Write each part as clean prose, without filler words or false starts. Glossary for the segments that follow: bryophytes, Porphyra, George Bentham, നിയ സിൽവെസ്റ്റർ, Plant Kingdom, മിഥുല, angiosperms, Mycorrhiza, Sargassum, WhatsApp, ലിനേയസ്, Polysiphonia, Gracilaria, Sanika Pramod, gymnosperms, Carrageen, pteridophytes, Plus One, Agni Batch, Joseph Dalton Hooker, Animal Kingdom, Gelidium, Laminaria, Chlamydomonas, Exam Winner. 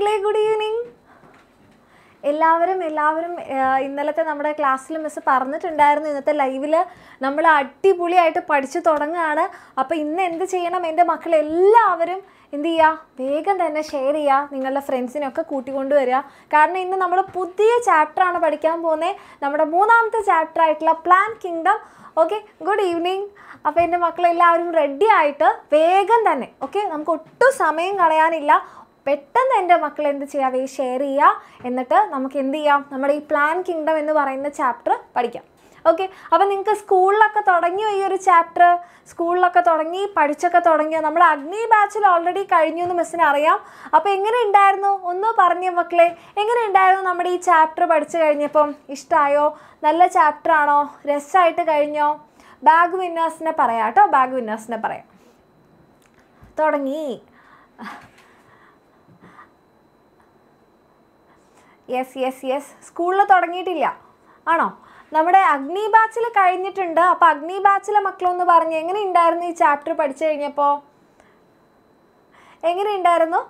മക്കളെ good evening എല്ലാവരും ഇന്നലത്തെ നമ്മുടെ ക്ലാസ്സിൽ മിസ് പറഞ്ഞിട്ടുണ്ടായിരുന്നു ഇന്നത്തെ ലൈവിൽ നമ്മൾ അടിപൊളിയായിട്ട് പഠിച്ചു തുടങ്ങാനാണ് അപ്പോൾ ഇന്ന് എന്ത് ചെയ്യണം എൻ്റെ മക്കൾ എല്ലാവരും എന്ത് ചെയ്യുക വേഗം തന്നെ ഷെയർ ചെയ്യുക നിങ്ങളുടെ ഫ്രണ്ട്സിനൊക്കെ കൂട്ടിക്കൊണ്ടുവരിക കാരണം ഇന്ന് നമ്മൾ പുതിയ ചാപ്റ്റർ ആണ് പഠിക്കാൻ പോകുന്നത് നമ്മുടെ മൂന്നാമത്തെ ചാപ്റ്റർ ആയിട്ടുള്ള plant kingdom okay good evening അപ്പോൾ എൻ്റെ മക്കൾ എല്ലാവരും റെഡി ആയിട്ട് വേഗം തന്നെ ഓക്കേ നമുക്ക് ഒട്ടും സമയം കളയാനില്ല പെട്ടെന്ന് എൻ്റെ മക്കൾ എന്ത് ചെയ്യാ വേ ഷെയർ ചെയ്യാ എന്നിട്ട് നമുക്ക് എന്ത് ചെയ്യാം നമ്മുടെ ഈ പ്ലാന്റ് കിങ്ഡം എന്ന് പറയുന്ന ചാപ്റ്റർ പഠിക്കാം ഓക്കേ അപ്പോൾ നിങ്ങൾക്ക് സ്കൂളിലൊക്കെ തുടങ്ങിയോ ഈ ഒരു ചാപ്റ്റർ സ്കൂളിലൊക്കെ തുടങ്ങി പഠിച്ചൊക്കെ തുടങ്ങിയോ നമ്മൾ അഗ്നി ബാച്ചിൽ ഓൾറെഡി കഴിഞ്ഞു എന്ന് മിസ്സിന് അറിയാം അപ്പോൾ എങ്ങനെ ഉണ്ടായിരുന്നു ഒന്ന് പറഞ്ഞു മക്കളെ എങ്ങനെ ഉണ്ടായിരുന്നു നമ്മുടെ ഈ ചാപ്റ്റർ പഠിച്ചു കഴിഞ്ഞപ്പോൾ ഇഷ്ടായോ നല്ല ചാപ്റ്റർ ആണോ രസമായിട്ട് കഴിഞ്ഞോ ബാഗ് വിന്നേഴ്സിനെ പറയാട്ടോ ബാഗ് വിന്നേഴ്സിനെ പറയാം തുടങ്ങി യെസ് യെസ് യെസ് സ്കൂളിൽ തുടങ്ങിയിട്ടില്ല ആണോ നമ്മുടെ അഗ്നി ബാച്ചിൽ കഴിഞ്ഞിട്ടുണ്ട് അപ്പോൾ അഗ്നി ബാച്ചിലെ മക്കളൊന്ന് പറഞ്ഞു എങ്ങനെ ഉണ്ടായിരുന്നു ഈ ചാപ്റ്റർ പഠിച്ചു കഴിഞ്ഞപ്പോൾ എങ്ങനെ ഉണ്ടായിരുന്നു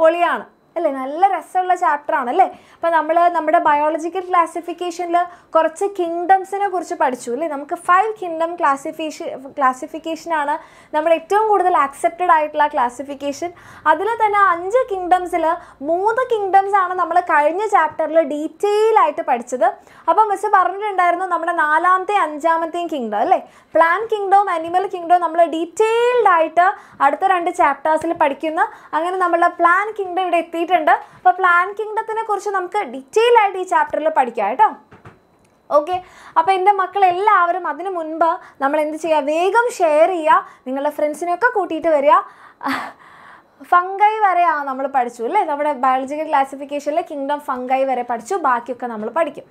പൊളിയാണ് അല്ലേ നല്ല രസമുള്ള ചാപ്റ്റർ ആണ് അല്ലേ അപ്പോൾ നമ്മൾ നമ്മുടെ ബയോളജിക്കൽ ക്ലാസിഫിക്കേഷനിൽ കുറച്ച് കിങ്ഡംസിനെ കുറിച്ച് പഠിച്ചു അല്ലേ നമുക്ക് 5 കിങ്ഡം ക്ലാസിഫിക്കേഷനാണ് നമ്മൾ ഏറ്റവും കൂടുതൽ ആക്സെപ്റ്റഡ് ആയിട്ടുള്ള ക്ലാസിഫിക്കേഷൻ അതിൽ തന്നെ 5 കിങ്ഡംസിൽ 3 കിങ്ഡംസ് ആണ് നമ്മൾ കഴിഞ്ഞ ചാപ്റ്ററിൽ ഡീറ്റെയിൽ ആയിട്ട് പഠിച്ചത് അപ്പോൾ മിസ് പറഞ്ഞിട്ടുണ്ടായിരുന്നു നമ്മുടെ 4ാമത്തെയും 5ാമത്തെയും കിങ്ഡം അല്ലേ പ്ലാന്റ് കിങ്ഡവും ആനിമൽ കിങ്ഡവും നമ്മൾ ഡീറ്റെയിൽഡ് ആയിട്ട് അടുത്ത 2 ചാപ്റ്റേഴ്സിൽ പഠിക്കുന്നു അങ്ങനെ നമ്മളുടെ പ്ലാന്റ് കിങ്ഡം ഇവിടെ എത്തി അപ്പോൾ പ്ലാന്റ് കിങ്ഡത്തിനെ കുറിച്ച് നമുക്ക് ഡീറ്റെയിൽ ആയിട്ട് ഈ ചാപ്റ്ററിൽ പഠിക്കാം കേട്ടോ ഓക്കെ അപ്പോൾ എൻ്റെ മക്കളെല്ലാവരും അതിന് മുൻപ് നമ്മൾ എന്ത് ചെയ്യുക വേഗം ഷെയർ ചെയ്യുക നിങ്ങളുടെ ഫ്രണ്ട്സിനെയൊക്കെ കൂട്ടിയിട്ട് വരിക ഫംഗൈ വരെയാണ് നമ്മൾ പഠിച്ചു അല്ലേ നമ്മുടെ ബയോളജിക്കൽ ക്ലാസിഫിക്കേഷനിലെ കിങ്ഡം ഫംഗൈ വരെ പഠിച്ചു ബാക്കിയൊക്കെ നമ്മൾ പഠിക്കും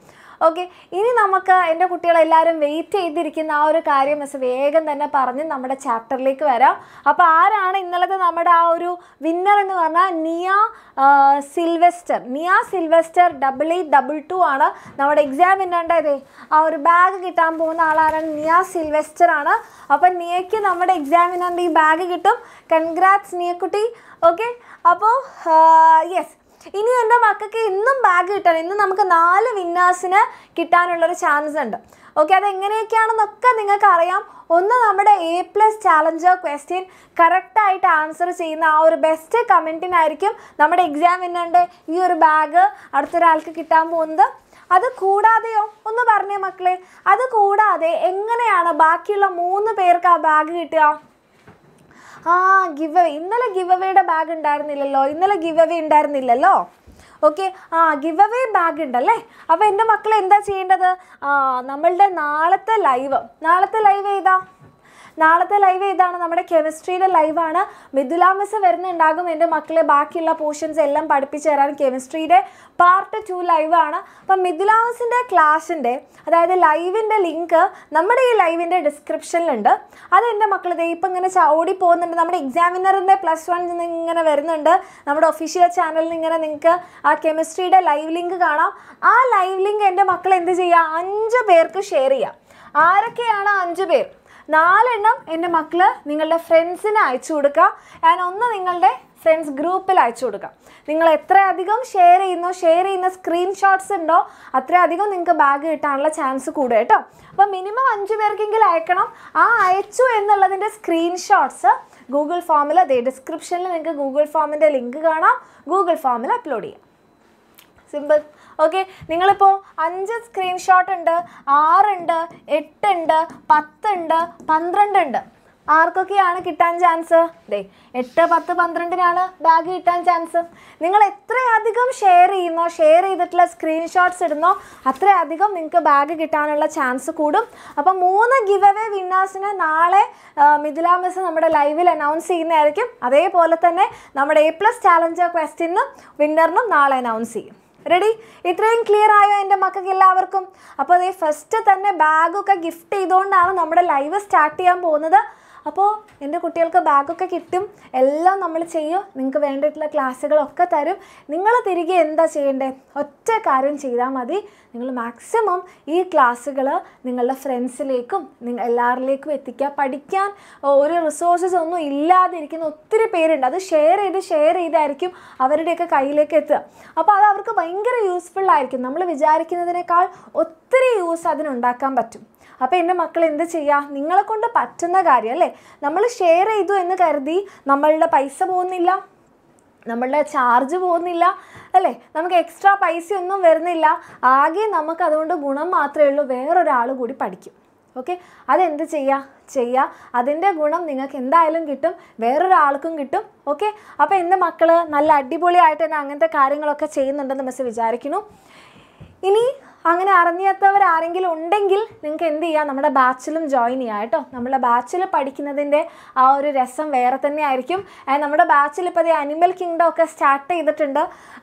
ഓക്കെ ഇനി നമുക്ക് എൻ്റെ കുട്ടികളെല്ലാവരും വെയിറ്റ് ചെയ്തിരിക്കുന്ന ആ ഒരു കാര്യം മിസ് വേഗം തന്നെ പറഞ്ഞ് നമ്മുടെ ചാപ്റ്ററിലേക്ക് വരാം അപ്പോൾ ആരാണ് ഇന്നലത്തെ നമ്മുടെ ആ ഒരു വിന്നർ എന്ന് പറഞ്ഞാൽ നിയ സിൽവെസ്റ്റർ 8822 ആണ് നമ്മുടെ എക്സാം ഇന്നുണ്ടായത് ആ ഒരു ബാഗ് കിട്ടാൻ പോകുന്ന ആളാരാണ് നിയ സിൽവെസ്റ്റർ ആണ് അപ്പം നിയയ്ക്ക് നമ്മുടെ എക്സാമിനുണ്ട് ഈ ബാഗ് കിട്ടും കൺഗ്രാറ്റ്സ് നിയക്കുട്ടി ഓക്കെ അപ്പോൾ യെസ് ഇനി എൻ്റെ മക്കൾക്ക് ഇന്നും ബാഗ് കിട്ടണം ഇന്ന് നമുക്ക് 4 വിന്നേഴ്സിന് കിട്ടാനുള്ളൊരു ചാൻസ് ഉണ്ട് ഓക്കെ അതെങ്ങനെയൊക്കെയാണെന്നൊക്കെ നിങ്ങൾക്കറിയാം ഒന്ന് നമ്മുടെ A+ ചാലഞ്ചർ ക്വസ്റ്റ്യൻ കറക്റ്റായിട്ട് ആൻസർ ചെയ്യുന്ന ആ ഒരു ബെസ്റ്റ് കമൻറ്റിനായിരിക്കും നമ്മുടെ എക്സാം വിന്നറിൻ്റെ ഈ ഒരു ബാഗ് അടുത്തൊരാൾക്ക് കിട്ടാൻ പോകുന്നത് അത് കൂടാതെയോ ഒന്ന് പറഞ്ഞേ മക്കളെ അത് കൂടാതെ എങ്ങനെയാണ് ബാക്കിയുള്ള 3 പേർക്ക് ആ ബാഗ് കിട്ടുക ആ ഗിവ് അവേ ഇന്നലെ ഗിവ് അവേയുടെ ബാഗ് ഉണ്ടായിരുന്നില്ലല്ലോ ഇന്നലെ ഗിവ് അവേ ഉണ്ടായിരുന്നില്ലല്ലോ ഓക്കെ ആ ഗിവ് അവേ ബാഗ് ഉണ്ടല്ലേ അപ്പോൾ എൻ്റെ മക്കൾ എന്താ ചെയ്യേണ്ടത് ആ നമ്മളുടെ നാളത്തെ ലൈവ് ഏതാ നാളത്തെ ലൈവ് ഏതാണ് നമ്മുടെ കെമിസ്ട്രിയുടെ ലൈവാണ് മിഥുലാമിസ് വരുന്നുണ്ടാകും എൻ്റെ മക്കളെ ബാക്കിയുള്ള പോർഷൻസ് എല്ലാം പഠിപ്പിച്ചു തരാൻ കെമിസ്ട്രിയുടെ പാർട്ട് 2 ലൈവാണ് അപ്പം മിഥുലാമിസിൻ്റെ ക്ലാസ്സിൻ്റെ അതായത് ലൈവിൻ്റെ ലിങ്ക് നമ്മുടെ ഈ ലൈവിൻ്റെ ഡിസ്ക്രിപ്ഷനിലുണ്ട് അതെൻ്റെ മക്കൾ ഇപ്പം ഇങ്ങനെ ഓടി പോകുന്നുണ്ട് നമ്മുടെ എക്സാമിനറിൻ്റെ +1 നിന്ന് ഇങ്ങനെ വരുന്നുണ്ട് നമ്മുടെ ഒഫീഷ്യൽ ചാനലിൽ ഇങ്ങനെ നിങ്ങൾക്ക് ആ കെമിസ്ട്രിയുടെ ലൈവ് ലിങ്ക് കാണാം ആ ലൈവ് ലിങ്ക് എൻ്റെ മക്കൾ എന്ത് ചെയ്യുക 5 പേർക്ക് ഷെയർ ചെയ്യാം ആരൊക്കെയാണ് 5 പേർ 4 എണ്ണം എൻ്റെ മക്കൾ നിങ്ങളുടെ ഫ്രണ്ട്സിന് അയച്ചു കൊടുക്കുക ആൻഡ് ഒന്ന് നിങ്ങളുടെ ഫ്രണ്ട്സ് ഗ്രൂപ്പിൽ അയച്ചു കൊടുക്കുക നിങ്ങൾ എത്രയധികം ഷെയർ ചെയ്യുന്ന സ്ക്രീൻഷോട്ട്സ് ഉണ്ടോ അത്രയധികം നിങ്ങൾക്ക് ബാഗ് കിട്ടാനുള്ള ചാൻസ് കൂടും കേട്ടോ അപ്പോൾ മിനിമം 5 പേർക്കെങ്കിലും അയക്കണം ആ അയച്ചു എന്നുള്ളതിൻ്റെ സ്ക്രീൻഷോട്ട്സ് ഗൂഗിൾ ഫോമിൽ അതേ ഡിസ്ക്രിപ്ഷനിൽ നിങ്ങൾക്ക് ഗൂഗിൾ ഫോമിൻ്റെ ലിങ്ക് കാണാം ഗൂഗിൾ ഫോമിൽ അപ്ലോഡ് ചെയ്യാം സിമ്പിൾ ഓക്കെ നിങ്ങളിപ്പോൾ 5 സ്ക്രീൻഷോട്ട് ഉണ്ട് 6 ഉണ്ട് 8 ഉണ്ട് 10 ഉണ്ട് 12 ഉണ്ട് ആർക്കൊക്കെയാണ് കിട്ടാൻ ചാൻസ് 8 10 12നാണ് ബാഗ് കിട്ടാൻ ചാൻസ് നിങ്ങൾ എത്രയധികം ഷെയർ ചെയ്തിട്ടുള്ള സ്ക്രീൻഷോട്ട്സ് ഇടുന്നോ അത്രയധികം നിങ്ങൾക്ക് ബാഗ് കിട്ടാനുള്ള ചാൻസ് കൂടും അപ്പം 3 ഗിവ് അവേ വിന്നേഴ്സിനെ നാളെ മിഥുല മിസ് നമ്മുടെ ലൈവിൽ അനൗൺസ് ചെയ്യുന്നതായിരിക്കും അതേപോലെ തന്നെ നമ്മുടെ A+ ചാലഞ്ചർ ക്വസ്റ്റ്യനും വിന്നറിനും നാളെ അനൗൺസ് ചെയ്യും റെഡി ഇത്രയും ക്ലിയർ ആയോ എൻ്റെ മക്കൾക്ക് എല്ലാവർക്കും അപ്പോൾ അതേ ഫസ്റ്റ് തന്നെ ബാഗൊക്കെ ഗിഫ്റ്റ് ചെയ്തുകൊണ്ടാണ് നമ്മുടെ ലൈവ് സ്റ്റാർട്ട് ചെയ്യാൻ പോകുന്നത് So, if you have a bag, you can use the classes. You can use the maximum classes. You can friends. You can use resources. You can share it. Now, we will share this with you. We will share this with you. We will share നമ്മളുടെ charge പോകുന്നില്ല അല്ലേ നമുക്ക് extra പൈസ ഒന്നും വരുന്നില്ല ആകെ നമുക്ക് അതുകൊണ്ട് ഗുണം മാത്രമേ ഉള്ളൂ വേറെ ഒരാൾ കൂടി പഠിക്കും ഓക്കേ അത് എന്ത് ചെയ്യാ അതിന്റെ ഗുണം നിങ്ങൾക്ക് എന്തായാലും കിട്ടും വേറെ ഒരാൾക്കും കിട്ടും ഓക്കേ അപ്പോൾ ഇന്ന മക്കളെ നല്ല അടിപൊളിയായിട്ട് തന്നെ അങ്ങനത്തെ കാര്യങ്ങളൊക്കെ ചെയ്യുന്നുണ്ടെന്ന് മെസ്സേജ് വിചാരിക്കുന്നു ഇനി അങ്ങനെ അറിഞ്ഞിട്ടവർ ആരെങ്കിലും ഉണ്ടെങ്കിൽ നിങ്ങൾക്ക് എന്ത് ചെയ്യാ നമ്മുടെ ബാച്ചിലും ജോയിൻ ചെയ്യാ ട്ടോ നമ്മുടെ ബാച്ചിൽ പഠിക്കുന്നതിന്റെ ആ ഒരു രസം വേറെ തന്നെ ആയിരിക്കും നമ്മുടെ ബാച്ചിൽ ഇപ്പോൾ ദേ അനിമൽ കിംഗ്ഡം ഒക്കെ സ്റ്റാർട്ട് ചെയ്തിട്ടുണ്ട്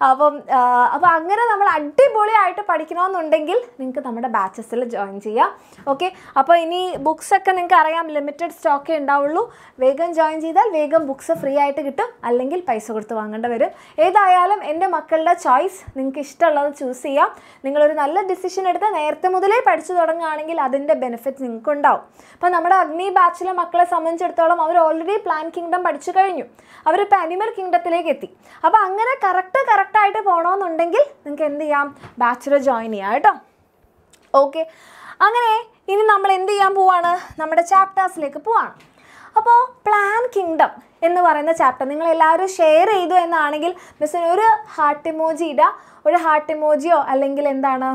അപ്പോൾ അങ്ങനെ നമ്മൾ അടിപൊളിയായിട്ട് പഠിക്കണമെന്നുണ്ടെങ്കിൽ നിങ്ങൾക്ക് നമ്മുടെ ബാച്ചസിൽ ജോയിൻ ചെയ്യാ ഓക്കേ അപ്പോൾ ഇനി ബുക്സ് ഒക്കെ നിങ്ങൾക്ക് അറിയാം ലിമിറ്റഡ് സ്റ്റോക്കേ ഉണ്ടാവുള്ളൂ വേഗം ജോയിൻ ചെയ്താൽ വേഗം ബുക്സ് ഫ്രീ ആയിട്ട് കിട്ടും അല്ലെങ്കിൽ പൈസ കൊടുത്ത് വാങ്ങേണ്ടി വരും ഏതായാലും എൻ്റെ മക്കളുടെ ചോയ്സ് നിങ്ങൾക്ക് ഇഷ്ടമുള്ളത് ചൂസ് ചെയ്യാം നിങ്ങൾ ഒരു നല്ല decision എടുത്ത നേരത്തെ മുതലേ പഠിച്ചു തുടങ്ങാണെങ്കിൽ അതിന്റെ ബെനിഫിറ്റ് നിങ്ങൾക്ക് ഉണ്ടാവും. അപ്പോൾ നമ്മുടെ അഗ്നി ബാച്ചിലെ മക്കളെ സംബന്ധിച്ചിടത്തോളം അവർ ഓൾറെഡി പ്ലാന്റ് കിംഗ്ഡം പഠിച്ചു കഴിഞ്ഞു. അവർ ഇപ്പോൾ അനിമൽ കിംഗ്ഡത്തിലേക്ക് എത്തി. അപ്പോൾ അങ്ങനെ കറക്റ്റ് ആയിട്ട് പോകണമെന്നുണ്ടെങ്കിൽ നിങ്ങൾക്ക് എന്ത് ചെയ്യാം ബാച്ചിലെ ജോയിൻ ചെയ്യാം ട്ടോ. ഓക്കേ. അങ്ങനെ ഇനി നമ്മൾ എന്ത് ചെയ്യാൻ പോവാണ് നമ്മുടെ ചാപ്റ്റേഴ്സിലേക്ക് പോവാണ്. അപ്പോൾ പ്ലാന്റ് കിംഗ്ഡം എന്ന് പറയുന്ന ചാപ്റ്റർ നിങ്ങൾ എല്ലാവരും ഷെയർ ചെയ്തു എന്നാണെങ്കിൽ മിസ് ഒരു ഹാർട്ട് ഇമോജി ഇടാ ഒരു ഹാർട്ട് ഇമോജിയോ അല്ലെങ്കിൽ എന്താണ്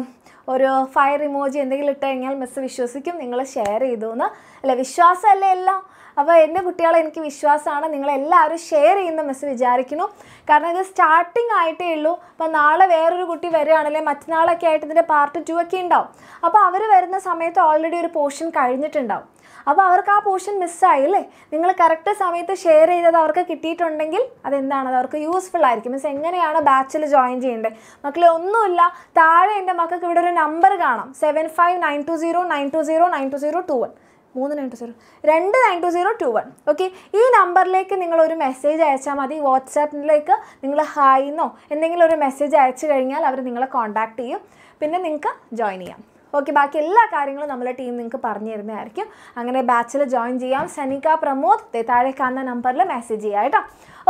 ഒരു ഫയർ ഇമോജി എന്തെങ്കിലും ഇട്ടു കഴിഞ്ഞാൽ മിസ് വിശ്വസിക്കും നിങ്ങൾ ഷെയർ ചെയ്തുന്ന് അല്ല വിശ്വാസമല്ലേ എല്ലാം അപ്പോൾ എൻ്റെ കുട്ടികളെ എനിക്ക് വിശ്വാസമാണ് നിങ്ങൾ എല്ലാവരും ഷെയർ ചെയ്യുന്ന മിസ് വിചാരിക്കുന്നു കാരണം ഇത് സ്റ്റാർട്ടിംഗ് ആയിട്ടേ ഉള്ളൂ അപ്പോൾ നാളെ വേറൊരു കുട്ടി വരികയാണല്ലേ മറ്റന്നാളൊക്കെ ആയിട്ട് ഇതിൻ്റെ പാർട്ട് 2 ഒക്കെ ഉണ്ടാവും അപ്പോൾ അവർ വരുന്ന സമയത്ത് ഓൾറെഡി ഒരു പോർഷൻ കഴിഞ്ഞിട്ടുണ്ടാവും അപ്പോൾ അവർക്ക് ആ പോർഷൻ മിസ് ആയില്ലേ നിങ്ങൾ കറക്റ്റ് സമയത്ത് ഷെയർ ചെയ്തത് അവർക്ക് കിട്ടിയിട്ടുണ്ടെങ്കിൽ അതെന്താണ് അവർക്ക് യൂസ്ഫുൾ ആയിരിക്കും മീൻസ് എങ്ങനെയാണ് ബാച്ചിൽ ജോയിൻ ചെയ്യേണ്ടത് മക്കളെ ഒന്നുമില്ല താഴെ എൻ്റെ മക്കൾക്ക് ഇവിടെ ഒരു നമ്പർ കാണാം 759209209201 2920221 ഓക്കേ ഈ നമ്പറിലേക്ക് നിങ്ങൾ ഒരു മെസ്സേജ് അയച്ചാൽ മതി വാട്സ്ആപ്പിലേക്ക് നിങ്ങൾ ഹായ് എന്നോ എന്തെങ്കിലും ഒരു മെസ്സേജ് അയച്ചു കഴിഞ്ഞാൽ അവർ നിങ്ങളെ കോൺടാക്ട് ചെയ്യും പിന്നെ നിങ്ങൾക്ക് ജോയിൻ ചെയ്യാം Okay, baaki ella karyangalum nammala team ningalku paranju tharunnaayirikkum. Angane batch il join cheyyam. Sanika Pramod thale kanna number il message cheyyata.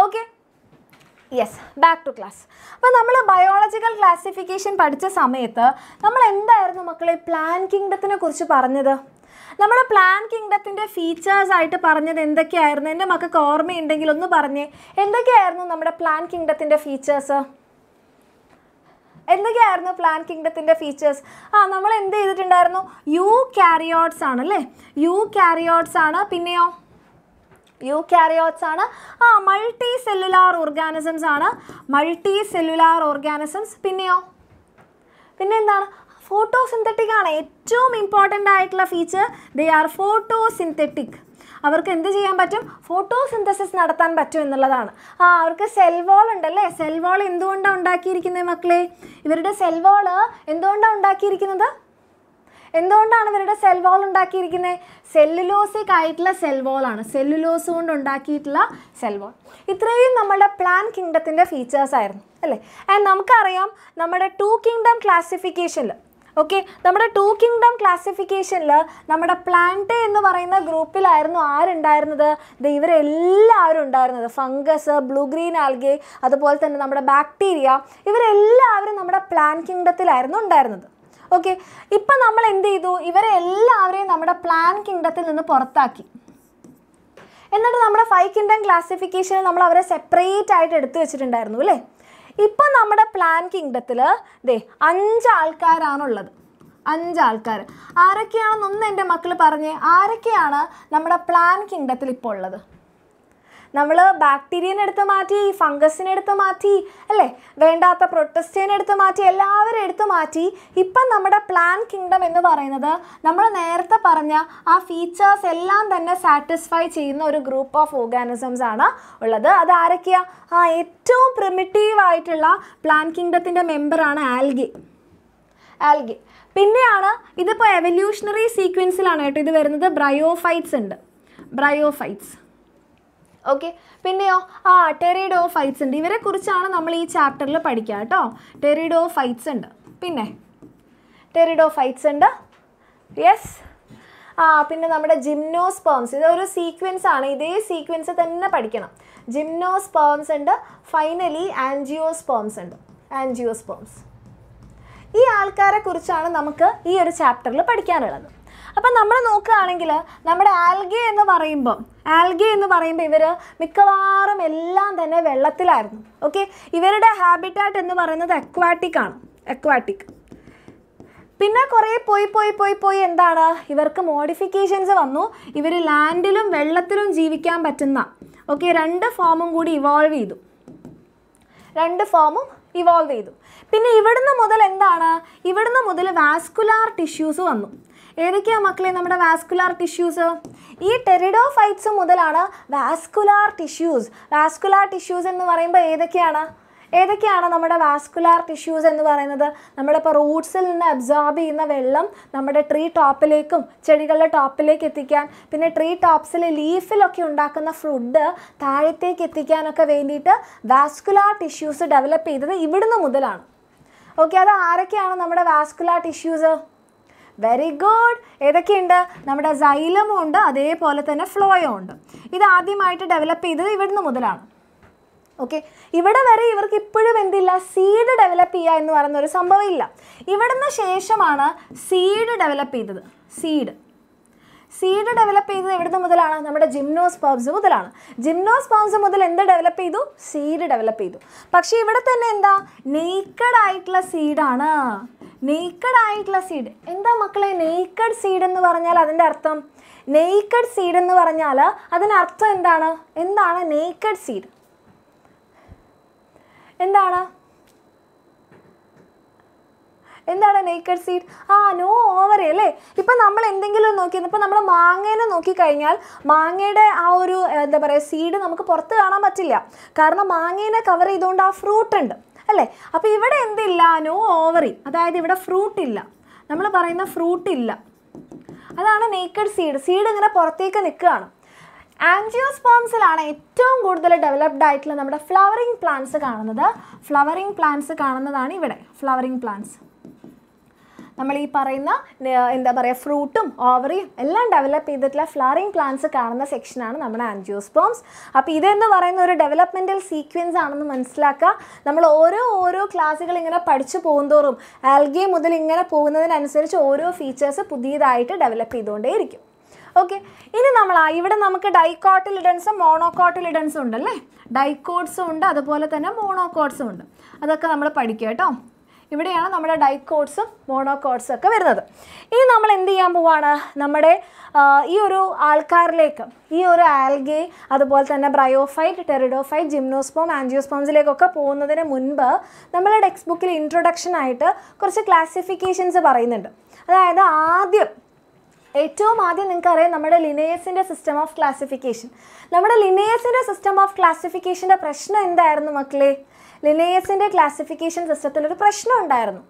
Okay. Yes, back to class. അപ്പോൾ നമ്മൾ ബയോളജിക്കൽ ക്ലാസിഫിക്കേഷൻ പഠിച്ച സമയത്ത് നമ്മൾ എന്തായിരുന്നു മക്കളെ പ്ലാന്റ് കിംഗ്ഡത്തിനെ കുറിച്ച് പറഞ്ഞത് നമ്മുടെ പ്ലാന്റ് കിംഗ്ഡത്തിന്റെ ഫീച്ചേഴ്സ് ആയിട്ട് പറഞ്ഞത് എന്തൊക്കെയായിരുന്നു എൻ്റെ മക്കൾക്ക് ഓർമ്മയുണ്ടെങ്കിൽ ഒന്ന് പറഞ്ഞു എന്തൊക്കെയായിരുന്നു നമ്മുടെ പ്ലാന്റ് കിംഗ്ഡത്തിന്റെ ഫീച്ചേഴ്സ് എന്തൊക്കെയായിരുന്നു പ്ലാന്റ് കിംഗ്ഡത്തിന്റെ ഫീച്ചേഴ്സ് ആ നമ്മൾ എന്ത് ചെയ്തിട്ടുണ്ടായിരുന്നു യൂകാരിയോട്ട്സ് ആണ് അല്ലേ യൂകാരിയോട്ട്സ് ആണ് പിന്നെയോ യൂകാരിയോട്ട്സ് ആണ് ആ മൾട്ടി സെല്ലുലാർ ഓർഗാനിസംസ് പിന്നെയോ പിന്നെന്താണ് ഫോട്ടോസിന്തറ്റിക് ആണ് ഏറ്റവും ഇമ്പോർട്ടൻ്റ് ആയിട്ടുള്ള ഫീച്ചർ ദേ ആർ ഫോട്ടോസിന്തറ്റിക് അവർക്ക് എന്ത് ചെയ്യാൻ പറ്റും ഫോട്ടോസിന്തസിസ് നടത്താൻ പറ്റും എന്നുള്ളതാണ് ആ അവർക്ക് സെൽ വാൾ ഉണ്ടല്ലേ സെൽ വാൾ എന്തുകൊണ്ടാണ് ഉണ്ടാക്കിയിരിക്കുന്നത് മക്കളെ ഇവരുടെ സെൽ വാൾ എന്തുകൊണ്ടാണ് ഉണ്ടാക്കിയിരിക്കുന്നത് എന്തുകൊണ്ടാണ് ഇവരുടെ സെൽ വാൾ ഉണ്ടാക്കിയിരിക്കുന്നത് സെല്ലുലോസിക് ആയിട്ടുള്ള സെൽ വാൾ ആണ് സെല്ലുലോസ് കൊണ്ട് ഉണ്ടാക്കിയിട്ടുള്ള സെൽ വാൾ ഇത്രയും നമ്മുടെ പ്ലാന്റ് കിംഗ്ഡത്തിൻ്റെ ഫീച്ചേഴ്സ് ആയിരുന്നു അല്ലേ ആൻഡ് നമുക്കറിയാം നമ്മുടെ ടു കിംഗ്ഡം ക്ലാസിഫിക്കേഷനിൽ ഓക്കെ നമ്മുടെ ടു കിംഗ്ഡം ക്ലാസിഫിക്കേഷനിൽ നമ്മുടെ പ്ലാന്റ് എന്ന് പറയുന്ന ഗ്രൂപ്പിലായിരുന്നു ആരുണ്ടായിരുന്നത് ഇവരെല്ലാവരും ഉണ്ടായിരുന്നത് ഫംഗസ് ബ്ലൂ ഗ്രീൻ ആൽഗെ അതുപോലെ തന്നെ നമ്മുടെ ബാക്ടീരിയ ഇവരെല്ലാവരും നമ്മുടെ പ്ലാന്റ് കിംഗ്ഡത്തിലായിരുന്നു ഉണ്ടായിരുന്നത് ഓക്കെ ഇപ്പം നമ്മൾ എന്ത് ചെയ്തു ഇവരെല്ലാവരെയും നമ്മുടെ പ്ലാന്റ് കിംഗ്ഡത്തിൽ നിന്ന് പുറത്താക്കി എന്നിട്ട് നമ്മുടെ ഫൈവ് കിംഗ്ഡം ക്ലാസിഫിക്കേഷനിൽ നമ്മൾ അവരെ സെപ്പറേറ്റ് ആയിട്ട് എടുത്തു വെച്ചിട്ടുണ്ടായിരുന്നു അല്ലേ ഇപ്പോൾ നമ്മുടെ പ്ലാന്റ് കിംഗ്ഡത്തിൽ ദേ 5 ആൾക്കാരാണുള്ളത് 5 ആൾക്കാർ ആരൊക്കെയാണെന്നൊന്ന് എൻ്റെ മക്കൾ പറഞ്ഞേ ആരൊക്കെയാണ് നമ്മുടെ പ്ലാന്റ് കിംഗ്ഡത്തിൽ ഇപ്പോൾ ഉള്ളത് നമ്മൾ ബാക്ടീരിയനെ എടുത്ത് മാറ്റി ഫംഗസിനെ എടുത്ത് മാറ്റി അല്ലേ വേണ്ടാത്ത പ്രൊട്ടസ്റ്റേനെ എടുത്ത് മാറ്റി എല്ലാവരും എടുത്ത് മാറ്റി ഇപ്പം നമ്മുടെ പ്ലാന്റ് കിംഗ്ഡം എന്ന് പറയുന്നത് നമ്മൾ നേരത്തെ പറഞ്ഞ ആ ഫീച്ചേഴ്സ് എല്ലാം തന്നെ സാറ്റിസ്ഫൈ ചെയ്യുന്ന ഒരു ഗ്രൂപ്പ് ഓഫ് ഓർഗാനിസംസ് ആണ് ഉള്ളത് അത് ആരൊക്കെയാണ് ആ ഏറ്റവും പ്രിമിറ്റീവായിട്ടുള്ള പ്ലാന്റ് കിംഗ്ഡത്തിൻ്റെ മെമ്പറാണ് ആൽഗെ ആൽഗെ പിന്നെയാണ് ഇതിപ്പോൾ എവല്യൂഷണറി സീക്വൻസിലാണ് കേട്ടോ ഇത് വരുന്നത് ബ്രയോഫൈറ്റ്സ് ഉണ്ട് bryophytes. Okay, pinneyo, pteridophytes and ivare kurichana nammal ee chapter il padikka ട്ടോ. Pteridophytes and pinne pteridophytes and yes pinne nammada gymnosperms idu oru sequence aanu idhe sequence thanne padikkanam gymnosperms and finally angiosperms and angiosperms ee aalkare kurichana namukku ee oru chapter il padikkanaladu. Now, we will see algae in the Varimbo. Algae in the Varimbo is a very good okay? Habitat in the aquatic. Aquatic. Pinna kore poi endada ivarku modifications vannu ivaru landilum vellattilum jeevikkan pattunna okay rendu formum koodi evolve eedu rendu formum evolve eedu pinne ividunna mudal endana ividunna mudal vascular tissues vannu. ഏതൊക്കെയാ മക്കളെ നമ്മുടെ vascular tissues? ഈ pteridophytes മുതലാണ് vascular tissues. Vascular tissues എന്ന് പറയുമ്പോൾ ഏതൊക്കെയാണ്? ഏതൊക്കെയാണ് നമ്മുടെ വാസ്കുലാർ ടിഷ്യൂസ് എന്ന് പറയുന്നത്? നമ്മുടെ ഇപ്പോൾ റൂട്ട്സിൽ നിന്ന് അബ്സോർബ് ചെയ്യുന്ന വെള്ളം നമ്മുടെ ട്രീ ടോപ്പിലേക്കും ചെടികളുടെ ടോപ്പിലേക്ക് എത്തിക്കാൻ, പിന്നെ ട്രീ ടോപ്സിലെ ലീഫിലൊക്കെ ഉണ്ടാക്കുന്ന ഫുഡ് താഴത്തേക്ക് എത്തിക്കാനൊക്കെ വേണ്ടിയിട്ട് വാസ്കുലാർ ടിഷ്യൂസ് ഡെവലപ്പ് ചെയ്തത് ഇവിടുന്ന് മുതലാണ്. ഓക്കെ, അത് ആരൊക്കെയാണ് നമ്മുടെ വാസ്കുലാർ ടിഷ്യൂസ്? Very good. ഏതൊക്കെ ഉണ്ട്? നമ്മുടെ സൈലം ഉണ്ട്, അതേപോലെ തന്നെ ഫ്ലോയം ഉണ്ട്. ഇത് ആദ്യമായിട്ട് ഡെവലപ്പ് ചെയ്തത് ഇവിടുന്ന് മുതലാണ്. ഓക്കെ, ഇവിടെ വരെ ഇവർക്ക് ഇപ്പോഴും എന്തില്ല, സീഡ് ഡെവലപ്പ് ചെയ്യുക എന്ന് പറയുന്ന ഒരു സംഭവം ഇല്ല. ഇവിടുന്ന് ശേഷമാണ് സീഡ് ഡെവലപ്പ് ചെയ്തത്. സീഡ് ഡെവലപ്പ് ചെയ്തത് എവിടുന്ന് മുതലാണ്? നമ്മുടെ ജിംനോസ്പേർംസ് മുതലാണ്. ജിംനോസ്പേർംസ് മുതൽ എന്ത് ഡെവലപ്പ് ചെയ്തു? സീഡ് ഡെവലപ്പ് ചെയ്തു. പക്ഷേ ഇവിടെ തന്നെ എന്താ, നേക്കഡ് ആയിട്ടുള്ള സീഡാണ്. നേക്കഡ് ആയിട്ടുള്ള സീഡ് എന്താ മക്കളെ? നേക്കഡ് സീഡ് എന്ന് പറഞ്ഞാൽ അതിൻ്റെ അർത്ഥം, നേക്കഡ് സീഡ് എന്ന് പറഞ്ഞാൽ അതിനർത്ഥം എന്താണ്? എന്താണ് നേക്കഡ് സീഡ്? എന്താണ് എന്താണ് നേക്കഡ് സീഡ്? ആ നോ ഓവർ അല്ലേ. ഇപ്പം നമ്മൾ എന്തെങ്കിലും നോക്കിയത്, ഇപ്പം നമ്മൾ മാങ്ങേനെ നോക്കിക്കഴിഞ്ഞാൽ മാങ്ങയുടെ ആ ഒരു എന്താ പറയുക സീഡ് നമുക്ക് പുറത്ത് കാണാൻ പറ്റില്ല, കാരണം മാങ്ങേനെ കവർ ചെയ്തുകൊണ്ട് ആ ഫ്രൂട്ട് ഉണ്ട് അല്ലേ. അപ്പോൾ ഇവിടെ എന്തില്ല, നോ ഓവറി, അതായത് ഇവിടെ ഫ്രൂട്ട് ഇല്ല, നമ്മൾ പറയുന്ന ഫ്രൂട്ട് ഇല്ല, അതാണ് നേക്കഡ് സീഡ്. സീഡ് ഇങ്ങനെ പുറത്തേക്ക് നിൽക്കുകയാണ്. ആൻജിയോസ്പേർംസിലാണ് ഏറ്റവും കൂടുതൽ ഡെവലപ്ഡ് ആയിട്ടുള്ള നമ്മുടെ ഫ്ലവറിംഗ് പ്ലാന്റ്സ് കാണുന്നത്. ഫ്ലവറിംഗ് പ്ലാന്റ്സ് കാണുന്നതാണ് ഇവിടെ. ഫ്ലവറിംഗ് പ്ലാന്റ്സ് നമ്മൾ ഈ പറയുന്ന എന്താ പറയുക ഫ്രൂട്ടും ഓവറിയും എല്ലാം ഡെവലപ്പ് ചെയ്തിട്ടുള്ള ഫ്ലവറിംഗ് പ്ലാന്റ്സ് കാണുന്ന സെക്ഷനാണ് നമ്മുടെ ആൻജിയോസ്പേർംസ്. അപ്പോൾ ഇതെന്ന് പറയുന്ന ഒരു ഡെവലപ്മെൻറ്റൽ സീക്വൻസ് ആണെന്ന് മനസ്സിലാക്കുക. നമ്മൾ ഓരോ ക്ലാസ്സുകൾ ഇങ്ങനെ പഠിച്ചു പോകുന്തോറും ആൽഗെ മുതൽ ഇങ്ങനെ പോകുന്നതിനനുസരിച്ച് ഓരോ ഫീച്ചേഴ്സ് പുതിയതായിട്ട് ഡെവലപ്പ് ചെയ്തുകൊണ്ടേയിരിക്കും. ഓക്കെ, ഇനി നമ്മൾ ഇവിടെ നമുക്ക് ഡൈക്കോട്ടിലിഡൻസും മോണോക്കോട്ടിലിഡൻസും ഉണ്ടല്ലേ, ഡൈക്കോട്ട്സും ഉണ്ട്, അതുപോലെ തന്നെ മോണോക്കോട്ട്സും ഉണ്ട്, അതൊക്കെ നമ്മൾ പഠിക്കുക കേട്ടോ. ഇവിടെയാണ് നമ്മുടെ ഡൈക്കോട്ട്സും മോണോക്കോട്ട്സും ഒക്കെ വരുന്നത്. ഇനി നമ്മൾ എന്ത് ചെയ്യാൻ പോവാണ്, നമ്മുടെ ഈ ഒരു ആൾക്കാരിലേക്ക്, ഈ ഒരു ആൽഗെ, അതുപോലെ തന്നെ ബ്രയോഫൈറ്റ്, ടെറിഡോഫൈറ്റ്, ജിംനോസ്പോം, ആൻജിയോസ്പോംസിലേക്കൊക്കെ പോകുന്നതിന് മുൻപ് നമ്മളെ ടെക്സ്റ്റ് ബുക്കിൽ ഇൻട്രൊഡക്ഷനായിട്ട് കുറച്ച് ക്ലാസിഫിക്കേഷൻസ് പറയുന്നുണ്ട്. അതായത് ഏറ്റവും ആദ്യം നിങ്ങൾക്കറിയാം നമ്മുടെ ലിനേയസിൻ്റെ സിസ്റ്റം ഓഫ് ക്ലാസിഫിക്കേഷൻ. നമ്മുടെ ലിനേയസിൻ്റെ സിസ്റ്റം ഓഫ് ക്ലാസിഫിക്കേഷൻ്റെ പ്രശ്നം എന്തായിരുന്നു മക്കളെ? ലിനേയസിൻ്റെ ക്ലാസിഫിക്കേഷൻ സിസ്റ്റത്തിലൊരു പ്രശ്നം ഉണ്ടായിരുന്നു.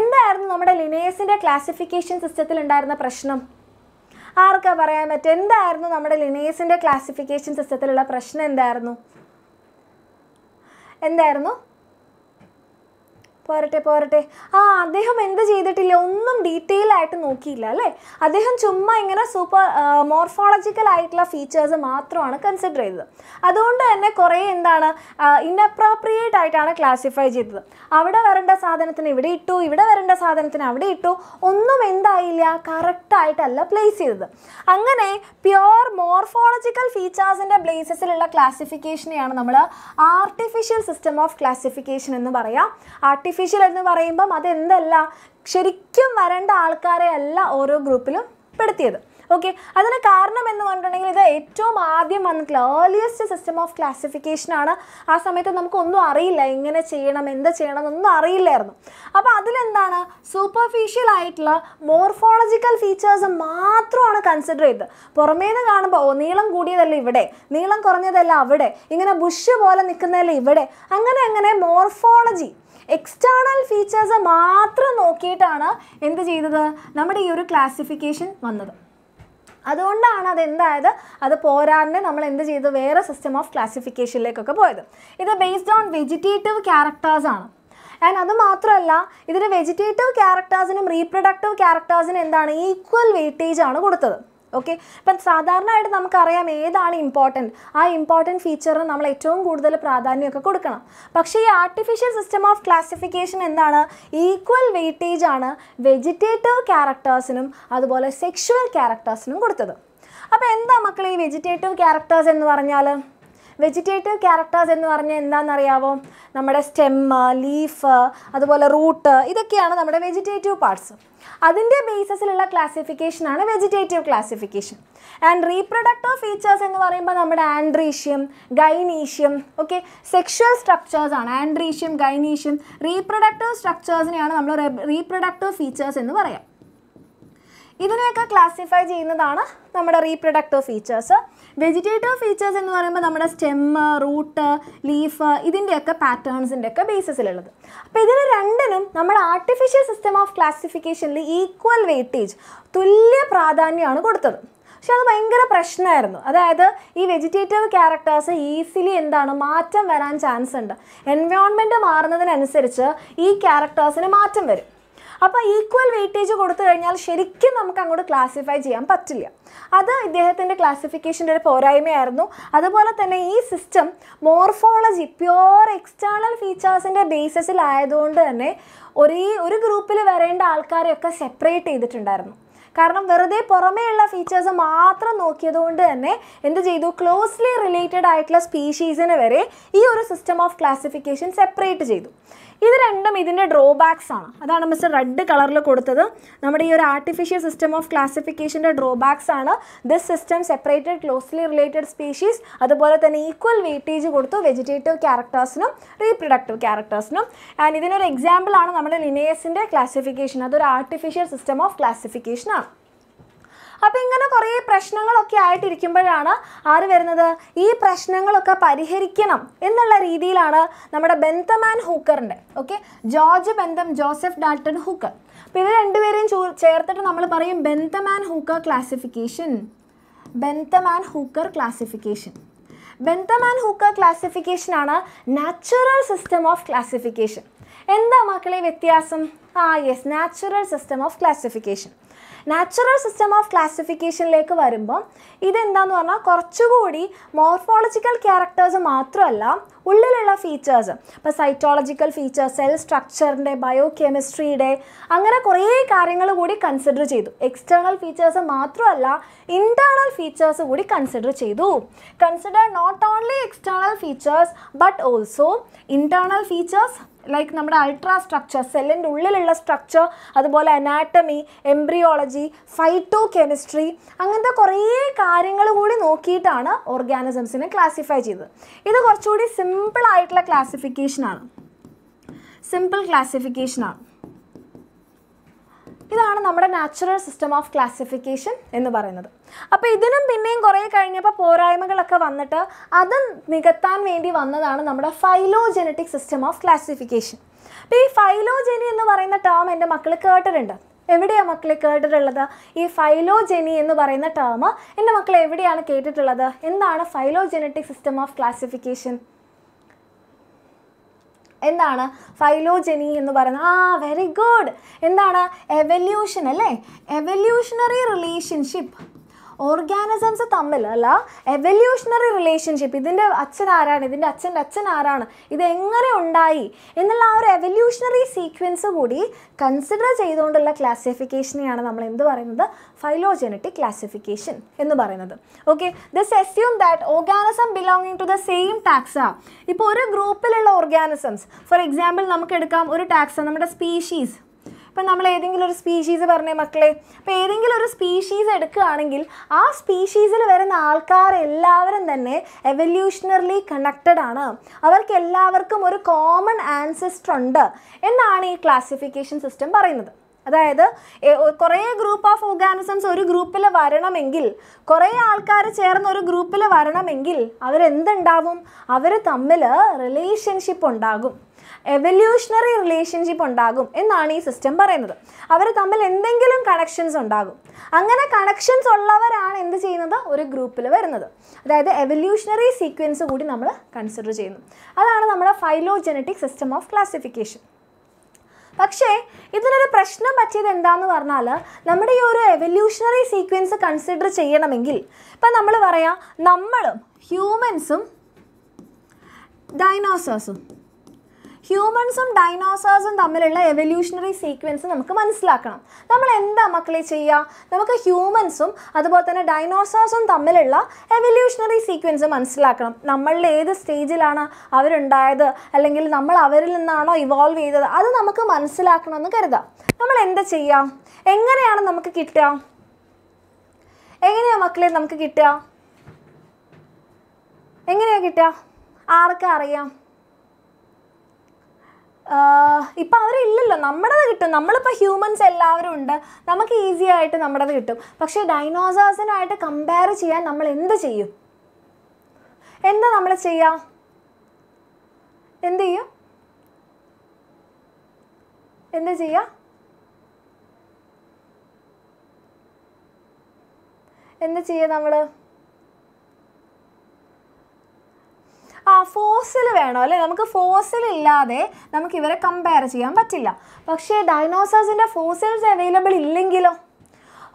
എന്തായിരുന്നു നമ്മുടെ ലിനേയസിൻ്റെ ക്ലാസിഫിക്കേഷൻ സിസ്റ്റത്തിലുണ്ടായിരുന്ന പ്രശ്നം? ആർക്കാ പറയാൻ പറ്റും എന്തായിരുന്നു നമ്മുടെ ലിനേയസിൻ്റെ ക്ലാസിഫിക്കേഷൻ സിസ്റ്റത്തിലുള്ള പ്രശ്നം? എന്തായിരുന്നു? പോരട്ടെ അദ്ദേഹം എന്ത് ചെയ്തിട്ടില്ല, ഒന്നും ഡീറ്റെയിൽ ആയിട്ട് നോക്കിയില്ല അല്ലേ. അദ്ദേഹം ചുമ്മാ ഇങ്ങനെ സൂപ്പർ മോർഫോളജിക്കൽ ആയിട്ടുള്ള ഫീച്ചേഴ്സ് മാത്രമാണ് കൺസിഡർ ചെയ്തത്. അതുകൊണ്ട് തന്നെ കുറേ ഇൻഅപ്രോപ്രിയേറ്റ് ആയിട്ടാണ് ക്ലാസിഫൈ ചെയ്തത്. അവിടെ വരേണ്ട സാധനത്തിന് ഇവിടെ ഇട്ടു, ഇവിടെ വരേണ്ട സാധനത്തിന് അവിടെ ഇട്ടു, ഒന്നും എന്തായില്ല, കറക്റ്റായിട്ടല്ല പ്ലേസ് ചെയ്തത്. അങ്ങനെ പ്യുവർ മോർഫോളജിക്കൽ ഫീച്ചേഴ്സിൻ്റെ പ്ലേസസിലുള്ള ക്ലാസിഫിക്കേഷനെയാണ് നമ്മൾ ആർട്ടിഫിഷ്യൽ സിസ്റ്റം ഓഫ് ക്ലാസിഫിക്കേഷൻ എന്ന് പറയാം. ആർട്ടിഫിഷ്യൽ എന്ന് പറയുമ്പം അതെന്തല്ല, ശരിക്കും വരേണ്ട ആൾക്കാരെ അല്ല ഓരോ ഗ്രൂപ്പിലും പെടുത്തിയത്. ഓക്കെ, അതിന് കാരണം എന്ന് പറഞ്ഞിട്ടുണ്ടെങ്കിൽ ഇത് ഏറ്റവും ആദ്യം വന്നിട്ടുള്ള ഏർലിയസ്റ്റ് സിസ്റ്റം ഓഫ് ക്ലാസിഫിക്കേഷനാണ്. ആ സമയത്ത് നമുക്കൊന്നും അറിയില്ല, എങ്ങനെ ചെയ്യണം, എന്ത് ചെയ്യണം എന്നൊന്നും അറിയില്ലായിരുന്നു. അപ്പോൾ അതിലെന്താണ്, സൂപ്പർഫിഷ്യൽ ആയിട്ടുള്ള മോർഫോളജിക്കൽ ഫീച്ചേഴ്സ് മാത്രമാണ് കൺസിഡർ ചെയ്തത്. പുറമേന്ന് കാണുമ്പോൾ ഓ നീളം കൂടിയതല്ല ഇവിടെ, നീളം കുറഞ്ഞതല്ല അവിടെ, ഇങ്ങനെ ബുഷ് പോലെ നിൽക്കുന്നതല്ല ഇവിടെ, അങ്ങനെ മോർഫോളജി, എക്സ്റ്റേണൽ ഫീച്ചേഴ്സ് മാത്രം നോക്കിയിട്ടാണ് എന്ത് ചെയ്തത്, നമ്മുടെ ഈ ഒരു ക്ലാസിഫിക്കേഷൻ വന്നത്. അതുകൊണ്ടാണ് അതെന്തായത് അത് പോരാറിനെ നമ്മൾ എന്ത് ചെയ്തു വേറെ സിസ്റ്റം ഓഫ് ക്ലാസിഫിക്കേഷനിലേക്കൊക്കെ പോയത് ഇത് ബേസ്ഡ് ഓൺ വെജിറ്റേറ്റീവ് ക്യാരക്ടേഴ്സ് ആണ് And that's why the vegetative characters and reproductive characters are equal weightage. Okay? But what is important? That important feature we have to do. But the artificial system of classification is equal weightage to vegetative characters and sexual characters. So what are the vegetative characters? Vegetative characters are the stem, leaf, root, these are the vegetative parts. That is the basis of classification, vegetative classification. And reproductive features are andrecium, gynecium, okay? Sexual structures are andrecium, gynecium, reproductive structures are reproductive features. This is classified as reproductive features. Vegetative features are stem, root, leaf, these patterns and basis. Now, we have artificial system of classification equal weightage. So, that's the problem. That is, these vegetative characters easily change chance. Environment is these characters. Now, equal weightage we classify That is the classification. This system morphology, pure external features and basis group separate. Because we have features that closely related species in this system of classification separate. These are drawbacks. That is red color. We have artificial system of classification drawbacks. This system separated closely related species. That is equal weightage to vegetative characters and reproductive characters. And this is an example of Linnaeus classification. That is artificial system of classification. Now, there are many questions that these questions are in this way. Bentham and Hooker. Okay? George Bentham, Joseph Dalton Hooker. Now, we will Bentham and Hooker classification. Bentham and Hooker classification. Bentham and Hooker classification is a natural system of classification. What is the yes, natural system of classification. Natural system of classification like varumbo idu endanu parna korchu kodi morphological characters mathralla ullilulla features appo cytological features cell structure inde biochemistry ide angana kore karyangalu kodi consider chedu external features mathralla internal features kodi consider chedu consider not only external features but also internal features like our ultrastructure, cell and ullil structure, anatomy, embryology, phytochemistry, and the organisms classify. This is a simple classification. Simple classification. This is our natural system of classification. Now, the phylogenetic system of classification. This phylogeny is the term. Every day, we have this phylogeny term. What is phylogenetic system of classification? What is phylogeny? Ah, very good. What is evolution? Evolutionary relationship. Organisms are evolutionary relationship. This is the evolutionary sequence. Consider the classification as phylogenetic classification. Okay, this assumes that organisms belonging to the same taxa. Now, one group of organisms. For example, we have a taxa, a species. Now, if we have a species, that species is evolutionarily connected. They have a common ancestor. This is the classification system. That is, a group of organisms in a group, and a group in a group, they have a relationship. evolutionary relationship undagum ennaanu ee system parayunnathu. Avaru thammil endengilum connections undagum. Angane connections ullavarana endu cheyyunnathu oru group il varunathu. Adayathu evolutionary sequence koodi nammal consider cheyyunu. Adana nammada phylogenetic system of classification. പക്ഷേ ഇതിനൊരു പ്രശ്നം പറ്റിയത് എന്താന്ന് പറഞ്ഞാൽ നമ്മുടെ ഈ ഒരു evolutionary sequence consider ചെയ്യണമെങ്കിൽ ഇപ്പോ നമ്മൾ പറയാ നമ്മളും ഹ്യൂമൻസും ഡൈനോസോർസും തമ്മിലുള്ള എവല്യൂഷണറി സീക്വൻസ് നമുക്ക് മനസ്സിലാക്കണം. നമ്മൾ എന്താ മക്കളെ ചെയ്യുക? നമുക്ക് ഹ്യൂമൻസും അതുപോലെ തന്നെ ഡൈനോസോർസും തമ്മിലുള്ള എവല്യൂഷണറി സീക്വൻസ് മനസ്സിലാക്കണം. നമ്മളിൽ ഏത് സ്റ്റേജിലാണ് അവരുണ്ടായത് അല്ലെങ്കിൽ നമ്മൾ അവരിൽ നിന്നാണോ ഇവോൾവ് ചെയ്തത് അത് നമുക്ക് മനസ്സിലാക്കണമെന്ന് കരുതാം. നമ്മൾ എന്താ ചെയ്യുക? എങ്ങനെയാണ് നമുക്ക് കിട്ടുക? എങ്ങനെയാണ് മക്കളെ നമുക്ക് കിട്ടുക? എങ്ങനെയാണ് കിട്ടുക? ആർക്കും അറിയാം. ഇപ്പോൾ അവരില്ലല്ലോ, നമ്മുടേത് കിട്ടും. നമ്മളിപ്പോൾ ഹ്യൂമൻസ് എല്ലാവരും ഉണ്ട്, നമുക്ക് ഈസി ആയിട്ട് നമ്മുടേത് കിട്ടും. പക്ഷേ ഡൈനോസേഴ്സിനായിട്ട് കമ്പയർ ചെയ്യാൻ നമ്മൾ എന്ത് ചെയ്യും? എന്താ നമ്മൾ ചെയ്യുക? ഫോസിൽ വേണോ അല്ലേ? നമുക്ക് ഫോസിൽ ഇല്ലാതെ നമുക്ക് ഇവരെ കമ്പയർ ചെയ്യാൻ പറ്റില്ല. പക്ഷേ ഡൈനോസേഴ്സിൻ്റെ ഫോസിൽസ് അവൈലബിൾ ഇല്ലെങ്കിലോ?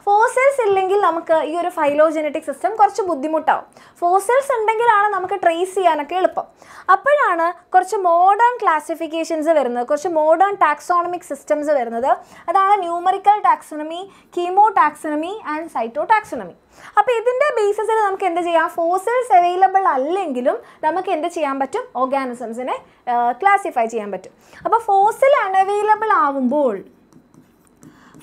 ഫോസിൽസ് ഇല്ലെങ്കിൽ നമുക്ക് ഈ ഒരു ഫൈലോജനറ്റിക് സിസ്റ്റം കുറച്ച് ബുദ്ധിമുട്ടാവും. ഫോസിൽസ് ഉണ്ടെങ്കിലാണ് നമുക്ക് ട്രേസ് ചെയ്യാനൊക്കെ എളുപ്പം. അപ്പോഴാണ് കുറച്ച് മോഡേൺ ക്ലാസിഫിക്കേഷൻസ് വരുന്നത്, കുറച്ച് മോഡേൺ ടാക്സോണമിക് സിസ്റ്റംസ് വരുന്നത്. അതാണ് numerical taxonomy, chemo taxonomy and Saito taxonomy. അപ്പോൾ ഇതിൻ്റെ ബേസിസിൽ നമുക്ക് എന്ത് ചെയ്യാം? ഫോസിൽസ് അവൈലബിൾ അല്ലെങ്കിലും നമുക്ക് എന്ത് ചെയ്യാൻ പറ്റും? ഓർഗാനിസംസിനെ ക്ലാസിഫൈ ചെയ്യാൻ പറ്റും. അപ്പോൾ ഫോസിൽ അൺഅവൈലബിൾ ആവുമ്പോൾ,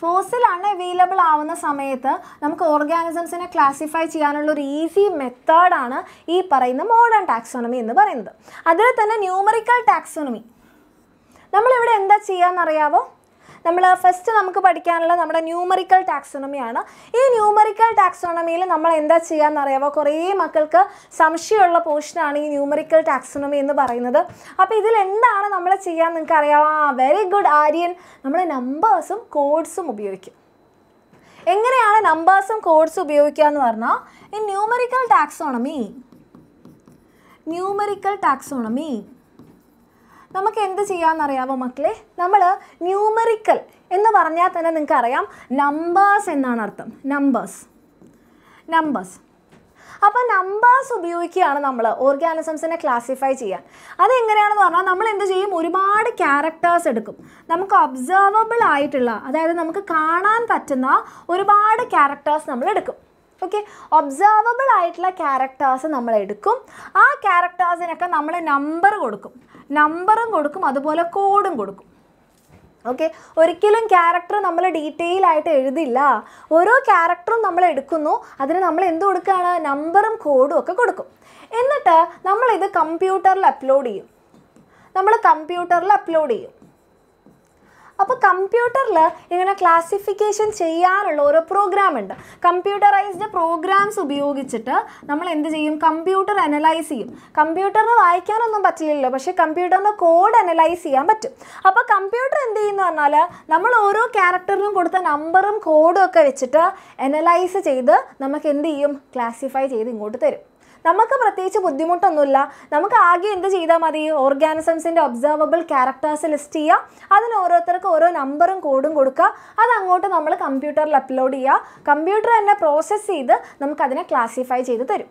ഫോസിൽ അൺഅവൈലബിൾ ആവുന്ന സമയത്ത് നമുക്ക് ഓർഗാനിസംസിനെ ക്ലാസിഫൈ ചെയ്യാനുള്ള ഒരു ഈസി മെത്തേഡാണ് ഈ പറയുന്ന മോഡേൺ ടാക്സോണമി എന്ന് പറയുന്നത്. അതിൽ തന്നെ ന്യൂമറിക്കൽ ടാക്സോണമി നമ്മളിവിടെ എന്താ ചെയ്യാമെന്നറിയാവോ? നമ്മൾ ഫസ്റ്റ് നമുക്ക് പഠിക്കാനുള്ള നമ്മുടെ ന്യൂമറിക്കൽ ടാക്സോണമിയാണ്. ഈ ന്യൂമറിക്കൽ ടാക്സോണമിയിൽ നമ്മൾ എന്താ ചെയ്യാമെന്നറിയാമോ? കുറേ മക്കൾക്ക് സംശയമുള്ള പോർഷനാണ് ഈ ന്യൂമറിക്കൽ ടാക്സോണമി എന്ന് പറയുന്നത്. അപ്പോൾ ഇതിലെന്താണ് നമ്മൾ ചെയ്യാൻ നിങ്ങൾക്ക് അറിയാമോ? വെരി ഗുഡ് ആര്യൻ, നമ്മൾ നമ്പേഴ്സും കോഡ്സും ഉപയോഗിക്കും. എങ്ങനെയാണ് നമ്പേഴ്സും കോഡ്സും ഉപയോഗിക്കുക എന്ന് പറഞ്ഞാൽ, ഈ ന്യൂമറിക്കൽ ടാക്സോണമി നമുക്ക് എന്ത് ചെയ്യാമെന്നറിയാമോ മക്കളെ? നമ്മൾ ന്യൂമറിക്കൽ എന്ന് പറഞ്ഞാൽ തന്നെ നിങ്ങൾക്കറിയാം നമ്പേഴ്സ് എന്നാണ് അർത്ഥം. നമ്പേഴ്സ് അപ്പോൾ നമ്പേഴ്സ് ഉപയോഗിക്കുകയാണ് നമ്മൾ ഓർഗാനിസംസിനെ ക്ലാസിഫൈ ചെയ്യാൻ. അതെങ്ങനെയാണെന്ന് പറഞ്ഞാൽ നമ്മൾ എന്ത് ചെയ്യും? ഒരുപാട് ക്യാരക്ടേഴ്സ് എടുക്കും. നമുക്ക് ഒബ്സർവബിൾ ആയിട്ടുള്ള, അതായത് നമുക്ക് കാണാൻ പറ്റുന്ന ഒരുപാട് ക്യാരക്ടേഴ്സ് നമ്മൾ എടുക്കും. ഓക്കെ, ഒബ്സർവബിൾ ആയിട്ടുള്ള ക്യാരക്ടേഴ്സ് നമ്മൾ എടുക്കും. ആ ക്യാരക്ടേഴ്സിനൊക്കെ നമ്മൾ നമ്പറും കൊടുക്കും അതുപോലെ കോഡും കൊടുക്കും. ഓക്കെ, ഒരിക്കലും ക്യാരക്ടർ നമ്മൾ ഡീറ്റെയിൽ ആയിട്ട് എഴുതില്ല. ഓരോ ക്യാരക്ടറും നമ്മൾ എടുക്കുന്നു, അതിന് നമ്മൾ എന്ത് കൊടുക്കുകയാണ്? നമ്പറും കോഡും ഒക്കെ കൊടുക്കും. എന്നിട്ട് നമ്മളിത് കമ്പ്യൂട്ടറിൽ അപ്ലോഡ് ചെയ്യും. അപ്പോൾ കമ്പ്യൂട്ടറിൽ ഇങ്ങനെ ക്ലാസിഫിക്കേഷൻ ചെയ്യാനുള്ള ഓരോ പ്രോഗ്രാം ഉണ്ട്. കമ്പ്യൂട്ടറൈസ്ഡ് പ്രോഗ്രാംസ് ഉപയോഗിച്ചിട്ട് നമ്മൾ എന്ത് ചെയ്യും? കമ്പ്യൂട്ടർ അനലൈസ് ചെയ്യും. കമ്പ്യൂട്ടറിന് വായിക്കാനൊന്നും പറ്റില്ലല്ലോ, പക്ഷേ കമ്പ്യൂട്ടറിൻ്റെ കോഡ് അനലൈസ് ചെയ്യാൻ പറ്റും. അപ്പോൾ കമ്പ്യൂട്ടർ എന്ത് ചെയ്യുമെന്ന് പറഞ്ഞാൽ, നമ്മൾ ഓരോ ക്യാരക്ടറിനും കൊടുത്ത നമ്പറും കോഡും ഒക്കെ വെച്ചിട്ട് അനലൈസ് ചെയ്ത് നമുക്ക് എന്ത് ചെയ്യും? ക്ലാസിഫൈ ചെയ്ത് ഇങ്ങോട്ട് തരും. നമുക്ക് പ്രത്യേകിച്ച് ബുദ്ധിമുട്ടൊന്നുമില്ല. നമുക്ക് ആകെ എന്ത് ചെയ്താൽ മതി? ഓർഗാനിസംസിൻ്റെ ഒബ്സർവബിൾ ക്യാരക്ടേഴ്സ് ലിസ്റ്റ് ചെയ്യുക, അതിന് ഓരോരുത്തർക്ക് ഓരോ നമ്പറും കോഡും കൊടുക്കുക, അതങ്ങോട്ട് നമ്മൾ കമ്പ്യൂട്ടറിൽ അപ്ലോഡ് ചെയ്യുക, കമ്പ്യൂട്ടർ തന്നെ പ്രോസസ്സ് ചെയ്ത് നമുക്കതിനെ ക്ലാസിഫൈ ചെയ്ത് തരും.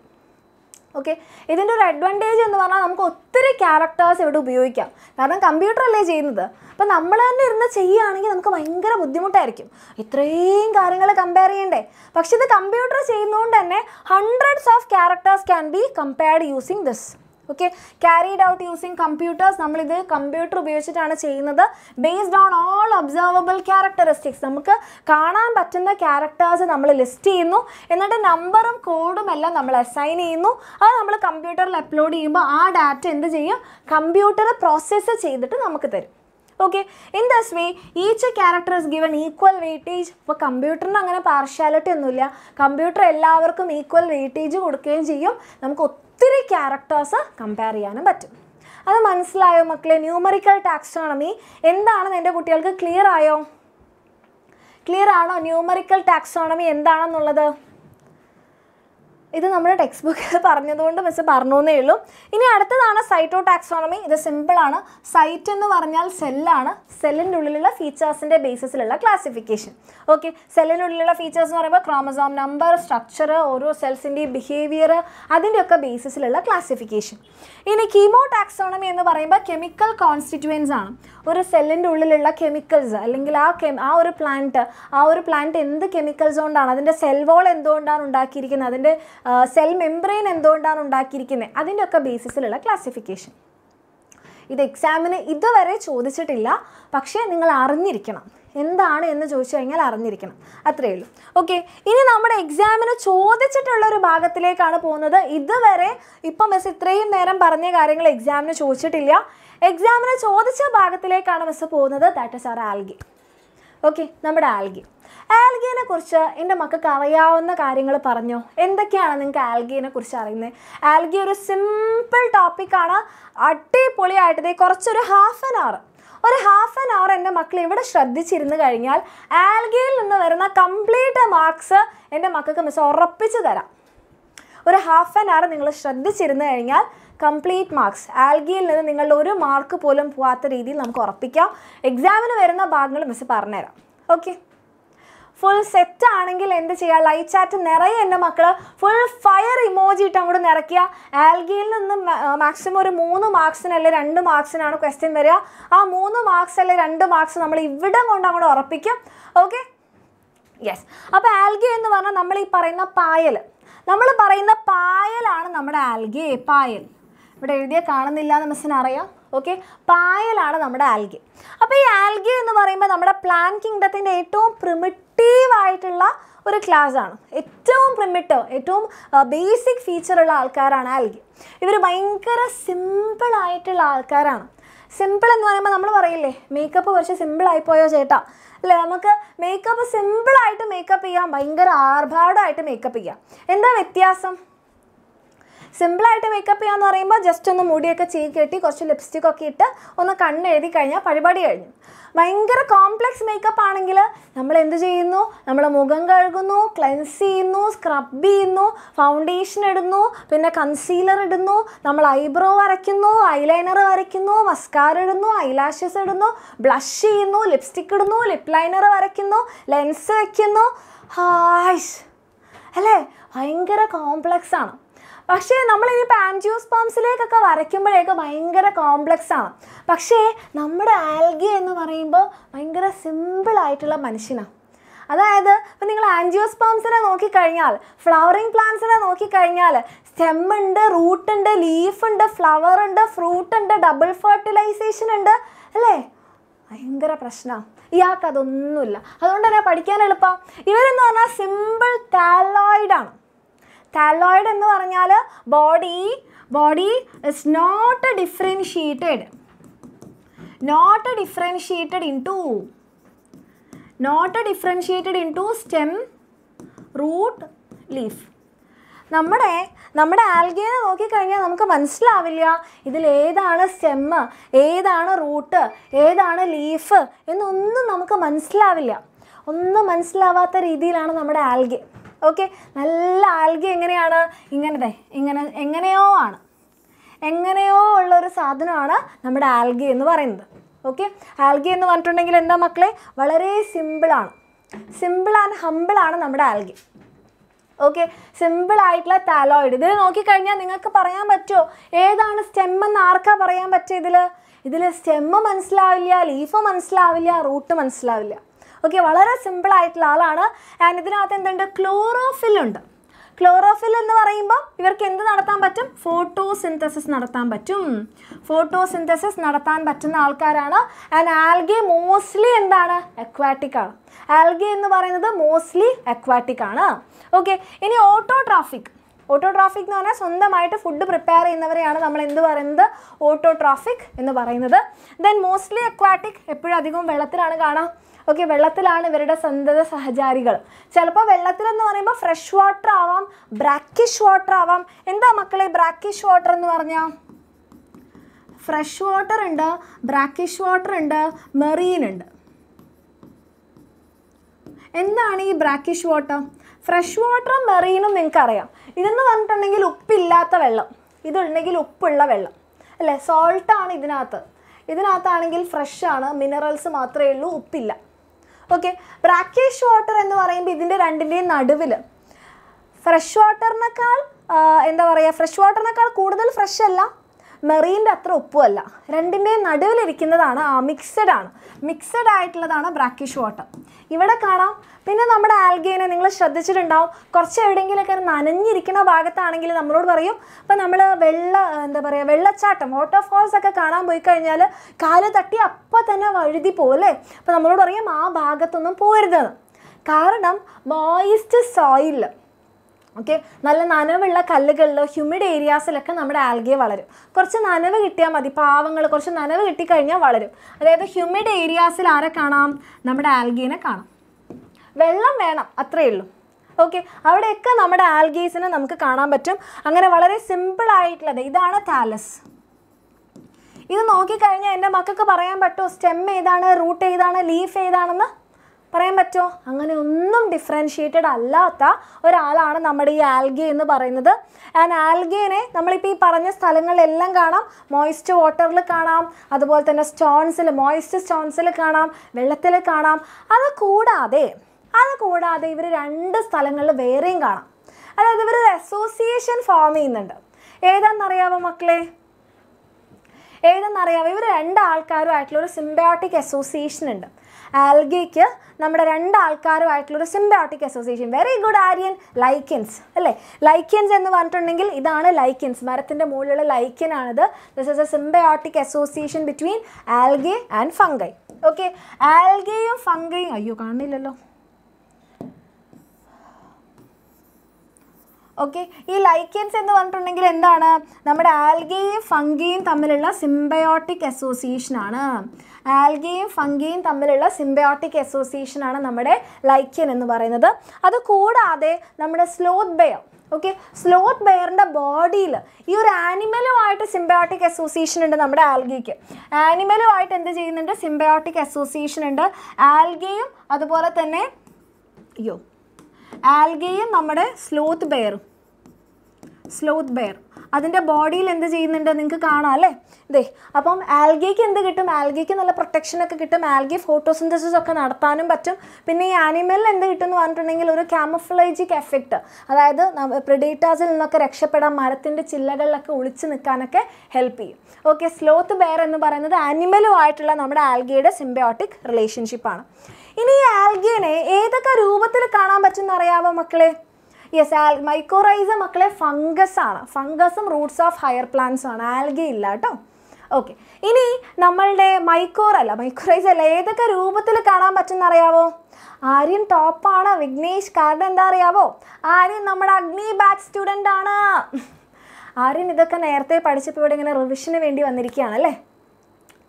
ഓക്കെ, ഇതിൻ്റെ ഒരു അഡ്വാൻറ്റേജ് എന്ന് പറഞ്ഞാൽ നമുക്ക് ഒത്തിരി ക്യാരക്ടേഴ്സ് ഇവിടെ ഉപയോഗിക്കാം. കാരണം കമ്പ്യൂട്ടറല്ലേ ചെയ്യുന്നത്. അപ്പോൾ നമ്മൾ തന്നെ ഇരുന്ന് ചെയ്യുകയാണെങ്കിൽ നമുക്ക് ഭയങ്കര ബുദ്ധിമുട്ടായിരിക്കും, ഇത്രയും കാര്യങ്ങൾ കമ്പയർ ചെയ്യണ്ടേ. പക്ഷെ ഇത് കമ്പ്യൂട്ടർ ചെയ്യുന്നതുകൊണ്ട് തന്നെ hundreds of characters can be compared using this. Okay, carried out using computers. നമ്മളിത് കമ്പ്യൂട്ടർ ഉപയോഗിച്ചിട്ടാണ് ചെയ്യുന്നത്. Based on all observable characteristics നമുക്ക് കാണാൻ പറ്റുന്ന ക്യാരക്ടേഴ്സ് നമ്മൾ ലിസ്റ്റ് ചെയ്യുന്നു, എന്നിട്ട് നമ്പറും കോഡും എല്ലാം നമ്മൾ അസൈൻ ചെയ്യുന്നു. അത് നമ്മൾ കമ്പ്യൂട്ടറിൽ അപ്ലോഡ് ചെയ്യുമ്പോൾ ആ ഡാറ്റ എന്ത് ചെയ്യും? കമ്പ്യൂട്ടർ പ്രോസസ്സ് ചെയ്തിട്ട് നമുക്ക് തരും. Okay, in this way each character is given equal weightage. അപ്പോൾ കമ്പ്യൂട്ടറിന് അങ്ങനെ പാർഷ്യാലിറ്റി ഒന്നുമില്ല, കമ്പ്യൂട്ടർ എല്ലാവർക്കും ഈക്വൽ വെയിറ്റേജ് കൊടുക്കുകയും ചെയ്യും. നമുക്ക് ഒത്തിരി ക്യാരക്ടേഴ്സ് കമ്പയർ ചെയ്യാനും പറ്റും. അത് മനസ്സിലായോ മക്കളെ? ന്യൂമറിക്കൽ ടാക്സോണമി എന്താണെന്ന് എൻ്റെ കുട്ടികൾക്ക് ക്ലിയർ ആയോ? ക്ലിയർ ആണോ ന്യൂമറിക്കൽ ടാക്സോണമി എന്താണെന്നുള്ളത്? ഇത് നമ്മുടെ ടെക്സ്റ്റ് ബുക്കിൽ പറഞ്ഞതുകൊണ്ട് മിസ് പറഞ്ഞേ ഉള്ളൂ. ഇനി അടുത്തതാണ് സൈറ്റോ ടാക്സോണമി. ഇത് സിമ്പിളാണ്. സൈറ്റ് എന്ന് പറഞ്ഞാൽ സെല്ലാണ്. സെല്ലിൻ്റെ ഉള്ളിലുള്ള ഫീച്ചേഴ്സിൻ്റെ ബേസിസിലുള്ള ക്ലാസിഫിക്കേഷൻ. ഓക്കെ, സെല്ലിനുള്ളിലുള്ള ഫീച്ചേഴ്സ് എന്ന് പറയുമ്പോൾ ക്രോമസോം നമ്പർ, സ്ട്രക്ചർ, ഓരോ സെൽസിൻ്റെയും ബിഹേവിയർ, അതിൻ്റെയൊക്കെ ബേസിസിലുള്ള ക്ലാസിഫിക്കേഷൻ. ഇനി കീമോ ടാക്സോണമി എന്ന് പറയുമ്പോൾ കെമിക്കൽ കോൺസ്റ്റിറ്റുവൻസ് ആണ്. ഒരു സെല്ലിൻ്റെ ഉള്ളിലുള്ള കെമിക്കൽസ്, അല്ലെങ്കിൽ ആ ഒരു പ്ലാന്റ് എന്ത് കെമിക്കൽസ് കൊണ്ടാണ്, അതിൻ്റെ സെൽ വോൾ എന്തുകൊണ്ടാണ് ഉണ്ടാക്കിയിരിക്കുന്നത്, അതിൻ്റെ സെൽ മെംബ്രെയിൻ എന്തുകൊണ്ടാണ് ഉണ്ടാക്കിയിരിക്കുന്നത്, അതിൻ്റെയൊക്കെ ബേസിസിലുള്ള ക്ലാസിഫിക്കേഷൻ. ഇത് എക്സാമിന് ഇതുവരെ ചോദിച്ചിട്ടില്ല, പക്ഷേ നിങ്ങൾ അറിഞ്ഞിരിക്കണം. എന്താണ് എന്ന് ചോദിച്ചു കഴിഞ്ഞാൽ അറിഞ്ഞിരിക്കണം, അത്രയേ ഉള്ളൂ. ഓക്കെ, ഇനി നമ്മുടെ എക്സാമിന് ചോദിച്ചിട്ടുള്ള ഒരു ഭാഗത്തിലേക്കാണ് പോകുന്നത്. ഇതുവരെ ഇപ്പം മിസ് ഇത്രയും നേരം പറഞ്ഞ കാര്യങ്ങൾ എക്സാമിന് ചോദിച്ചിട്ടില്ല. എക്സാമിന് ചോദിച്ച ഭാഗത്തിലേക്കാണ് മിസ് പോകുന്നത്. That is our algae. Okay, നമ്മുടെ ആൽഗി. ആൽഗീനെ കുറിച്ച് എൻ്റെ മക്കൾക്ക് അറിയാവുന്ന കാര്യങ്ങൾ പറഞ്ഞോ? എന്തൊക്കെയാണ് നിങ്ങൾക്ക് ആൽഗീനെ കുറിച്ച് അറിയുന്നത്? ആൽഗി ഒരു സിമ്പിൾ ടോപ്പിക്കാണ്. അടിപൊളിയായിട്ട് കുറച്ചൊരു ഹാഫ് ആൻ അവർ എൻ്റെ മക്കൾ ഇവിടെ ശ്രദ്ധിച്ചിരുന്നു കഴിഞ്ഞാൽ ആൽഗിയിൽ നിന്ന് വരുന്ന കംപ്ലീറ്റ് മാർക്സ് എൻ്റെ മക്കൾക്ക് മിസ് ഉറപ്പിച്ച് തരാം. ഒരു ഹാഫ് ആൻ അവർ നിങ്ങൾ ശ്രദ്ധിച്ചിരുന്നു കഴിഞ്ഞാൽ കംപ്ലീറ്റ് മാർക്സ് ആൽഗിയിൽ നിന്ന് നിങ്ങളുടെ ഒരു മാർക്ക് പോലും പോകാത്ത രീതിയിൽ നമുക്ക് ഉറപ്പിക്കാം. എക്സാമിന് വരുന്ന ഭാഗങ്ങൾ മിസ് പറഞ്ഞുതരാം. ഓക്കെ, ഫുൾ സെറ്റ് ആണെങ്കിൽ എന്ത് ചെയ്യുക? ലൈവ് ചാറ്റ് നിറയെ എൻ്റെ മക്കൾ ഫുൾ ഫയർ ഇമോജി ഇട്ട് അങ്ങോട്ട് നിറയ്ക്കുക. ആൽഗിയിൽ നിന്ന് മാക്സിമം ഒരു 3 മാർക്സിനല്ലേ 2 മാർക്സിനാണ് ക്വസ്റ്റ്യൻ വരിക. ആ 3 മാർക്സ് അല്ലെ 2 മാർക്സ് നമ്മൾ ഇവിടെ കൊണ്ട് അങ്ങോട്ട് ഉറപ്പിക്കും. Okay, yes. അപ്പോൾ ആൽഗി എന്ന് പറഞ്ഞാൽ നമ്മൾ പറയുന്ന പായലാണ് നമ്മുടെ ആൽഗി. പായൽ ഇവിടെ എഴുതിയാൽ കാണുന്നില്ല എന്ന് മിസ്സിനറിയാം. ഓക്കെ, പായലാണ് നമ്മുടെ ആൽഗി. അപ്പോൾ ഈ ആൽഗി എന്ന് പറയുമ്പോൾ നമ്മുടെ പ്ലാന്റ് കിങ്ഡത്തിൻ്റെ ഏറ്റവും പ്രിമിറ്റീവായിട്ടുള്ള ഒരു ക്ലാസ്സാണ്. ഏറ്റവും ബേസിക് ഫീച്ചറുള്ള ആൾക്കാരാണ് ആൽഗി. ഇവർ ഭയങ്കര സിമ്പിളായിട്ടുള്ള ആൾക്കാരാണ്. സിമ്പിൾ എന്ന് പറയുമ്പോൾ നമ്മൾ പറയില്ലേ, മേക്കപ്പ് കുറച്ച് സിമ്പിളായിപ്പോയോ ചേട്ടാ അല്ലേ? നമുക്ക് മേക്കപ്പ് സിമ്പിളായിട്ട് മേക്കപ്പ് ചെയ്യാം, ഭയങ്കര ആർഭാടമായിട്ട് മേക്കപ്പ് ചെയ്യാം. എന്താ വ്യത്യാസം? സിമ്പിളായിട്ട് മേക്കപ്പ് ചെയ്യാന്ന് പറയുമ്പോൾ ജസ്റ്റ് ഒന്ന് മുടിയൊക്കെ ചീകെട്ടി കുറച്ച് ലിപ്സ്റ്റിക്കൊക്കെ ഇട്ട് ഒന്ന് കണ്ണെഴുതി കഴിഞ്ഞാൽ പരിപാടി കഴിഞ്ഞു. ഭയങ്കര കോംപ്ലക്സ് മേക്കപ്പ് ആണെങ്കിൽ നമ്മൾ എന്ത് ചെയ്യുന്നു? നമ്മൾ മുഖം കഴുകുന്നു, ക്ലെൻസ് ചെയ്യുന്നു, സ്ക്രബ് ചെയ്യുന്നു, ഫൗണ്ടേഷൻ ഇടുന്നു, പിന്നെ കൺസീലർ ഇടുന്നു, നമ്മൾ ഐബ്രോ വരയ്ക്കുന്നു, ഐലൈനർ വരയ്ക്കുന്നു, മസ്കാര ഇടുന്നു, ഐലാഷസ് ഇടുന്നു, ബ്ലഷ് ചെയ്യുന്നു, ലിപ്സ്റ്റിക്ക് ഇടുന്നു, ലിപ് ലൈനർ വരയ്ക്കുന്നു, ലെൻസ് വയ്ക്കുന്നു. ഹായ് അല്ലേ? ഭയങ്കര കോംപ്ലക്സ് ആണ്. പക്ഷേ നമ്മളിനിപ്പോൾ ആൻജിയോസ്പേംസിലേക്കൊക്കെ വരയ്ക്കുമ്പോഴേക്ക് ഭയങ്കര കോംപ്ലക്സ് ആണ്. പക്ഷേ നമ്മുടെ ആൽഗി എന്ന് പറയുമ്പോൾ ഭയങ്കര സിമ്പിളായിട്ടുള്ള മനുഷ്യനാണ്. അതായത് ഇപ്പം നിങ്ങൾ ആൻജിയോസ്പേംസിനെ നോക്കിക്കഴിഞ്ഞാൽ, ഫ്ലവറിങ് പ്ലാന്റ്സിനെ നോക്കിക്കഴിഞ്ഞാൽ, സ്റ്റെമ്മുണ്ട്, റൂട്ടുണ്ട്, ലീഫുണ്ട്, ഫ്ലവറുണ്ട്, ഫ്രൂട്ടുണ്ട്, ഡബിൾ ഫെർട്ടിലൈസേഷൻ ഉണ്ട് അല്ലേ? ഭയങ്കര പ്രശ്നമാണ്. ഇയാൾക്ക് അതൊന്നുമില്ല. അതുകൊണ്ട് തന്നെ പഠിക്കാൻ എളുപ്പം. ഇവരെന്ന് പറഞ്ഞാൽ സിമ്പിൾ താലോയിഡാണ്. തൈറോയിഡ് എന്ന് പറഞ്ഞാൽ body is not differentiated into stem, root, leaf. നമ്മുടെ ആൽഗീനെ നോക്കിക്കഴിഞ്ഞാൽ നമുക്ക് മനസ്സിലാവില്ല ഇതിലേതാണ് സ്റ്റെമ്മ്, ഏതാണ് റൂട്ട്, ഏതാണ് ലീഫ് എന്നൊന്നും നമുക്ക് മനസ്സിലാവില്ല. ഒന്നും മനസ്സിലാവാത്ത രീതിയിലാണ് നമ്മുടെ ആൽഗി. ഓക്കെ, നല്ല ആൽഗി എങ്ങനെയാണ്? എങ്ങനെയോ ഉള്ളൊരു സാധനമാണ് നമ്മുടെ ആൽഗി എന്ന് പറയുന്നത്. ഓക്കെ, ആൽഗി എന്ന് പറഞ്ഞിട്ടുണ്ടെങ്കിൽ എന്താ മക്കളെ? വളരെ സിമ്പിളാണ്. സിമ്പിൾ ആൻഡ് ഹമ്പിളാണ് നമ്മുടെ ആൽഗി. ഓക്കെ, സിമ്പിളായിട്ടുള്ള താലോയിഡ്. ഇതിൽ നോക്കിക്കഴിഞ്ഞാൽ നിങ്ങൾക്ക് പറയാൻ പറ്റുമോ ഏതാണ് സ്റ്റെമ്മെന്ന്? ആർക്കാ പറയാൻ പറ്റുക? ഇതിൽ സ്റ്റെമ്മ് മനസ്സിലാവില്ല, ലീഫ് മനസ്സിലാവില്ല, റൂട്ട് മനസ്സിലാവില്ല. ഓക്കെ, വളരെ സിമ്പിളായിട്ടുള്ള ആളാണ്. ആൻഡ് ഇതിനകത്ത് എന്തുണ്ട്? ക്ലോറോഫില്ലുണ്ട്. ക്ലോറോഫിൽ എന്ന് പറയുമ്പോൾ ഇവർക്ക് എന്ത് നടത്താൻ പറ്റും? ഫോട്ടോസിന്തസിസ് നടത്താൻ പറ്റുന്ന ആൾക്കാരാണ്. ആൻഡ് ആൽഗി മോസ്റ്റ്ലി എന്താണ്? അക്വാറ്റിക്കാണ്. ആൽഗി എന്ന് പറയുന്നത് മോസ്റ്റ്ലി അക്വാറ്റിക്കാണ്. ഓക്കെ, ഇനി ഓട്ടോട്രോഫിക് എന്ന് പറഞ്ഞാൽ സ്വന്തമായിട്ട് ഫുഡ് പ്രിപ്പയർ ചെയ്യുന്നവരെയാണ് നമ്മൾ എന്ത് പറയുന്നത്? ഓട്ടോട്രോഫിക് എന്ന് പറയുന്നത്. ദെൻ മോസ്റ്റ്ലി അക്വാറ്റിക്, എപ്പോഴും അധികവും വെള്ളത്തിലാണ് കാണാം. ഓക്കെ, വെള്ളത്തിലാണ് ഇവരുടെ സന്തത സഹചാരികൾ. ചിലപ്പോൾ വെള്ളത്തിലെന്ന് പറയുമ്പോൾ ഫ്രഷ് വാട്ടർ ആവാം, ബ്രാക്കിഷ് വാട്ടർ ആവാം. എന്താ മക്കളെ ബ്രാക്കിഷ് വാട്ടർ എന്ന് പറഞ്ഞാൽ? fresh water and brackish water and marine and. What is brackish water? Fresh water and marine and you. This is uppillatta vella. This is salt. This is fresh minerals. Okay, brackish water is the fresh water fresh water is fresh marine is mixed. Mixed is brackish water. Here we have algae and English. We have waterfalls. Moist soil. Okay, nalla nanavilla kallukallo humid areas ilakku nammada algae valarum. Korchu nanavu kittiyal madi, paavangalu korchu nanavu kitti kayinjal valarum. Adayathu humid areas il aare kaanam nammada algae ne kaanam. Vellam venam athre illu. Okay, avadekka nammada algae ne namukku kaanan pattum. Angane valare simple aayittulla idana thallus. Idu nokki kayinjal ende makkakku parayan pattu stem edana, root edana, leaf edanennu. Differentiated alata or alana namadi algae in the barinada and algae ne namadi paranas thalangal elangana, moist water lacanam, other both than a stone cell, moist stone cell canam, velatilacanam, other coda they. Other coda they very and thalangal wearing gana. And other association forming in the Eda Nariava Macle Eda Nariava, every end alcaru at low symbiotic association in the algae. Namada renda symbiotic association. Very good Aryan lichens. Lichens and the one turnangle idana lichens. Marathana molula lichen another. This is a symbiotic association between algae and fungi. Okay, algae and fungi. Ayyo kaanillallo. Okay, these lichens and the one turnangle endana. Namada algae and fungi in Tamililla symbiotic association. Algae and fungi in Tamililla symbiotic association is nammade lichen ennu parayunnathu. Adu koodade nammade sloth bear. Okay, sloth bear inde body il ee or animal ayittu symbiotic association undu nammade algae ku. Animal ayittu endu cheyyunnunde symbiotic association undu. Algae um adupole thanne yo. Algae um nammade sloth bear. Sloth bear. Adinte body il endu cheyyunnunde ningalku kaana alle. Upon algae can the get algae can the protection of algae photosynthesis of an arpanum button, pinny animal and the kitten one turning a camouflagic effect. Rather, predators in the correction peda marathon to chillagal like ulits in the canaka help you. Okay, sloth bear and the barana, the animal vitala number algae a symbiotic relationship. In algae, either rubatil kana bachinariava macle. Yes, mycorrhiza macle fungus. Fungus and roots of higher plants on algae. Okay. This is mycorrhiza. Mycorrhiza is the root of Aryan top of Vignesh Kardan. Aryan is the Agni Batch student. Aryan is the participating in a revision of.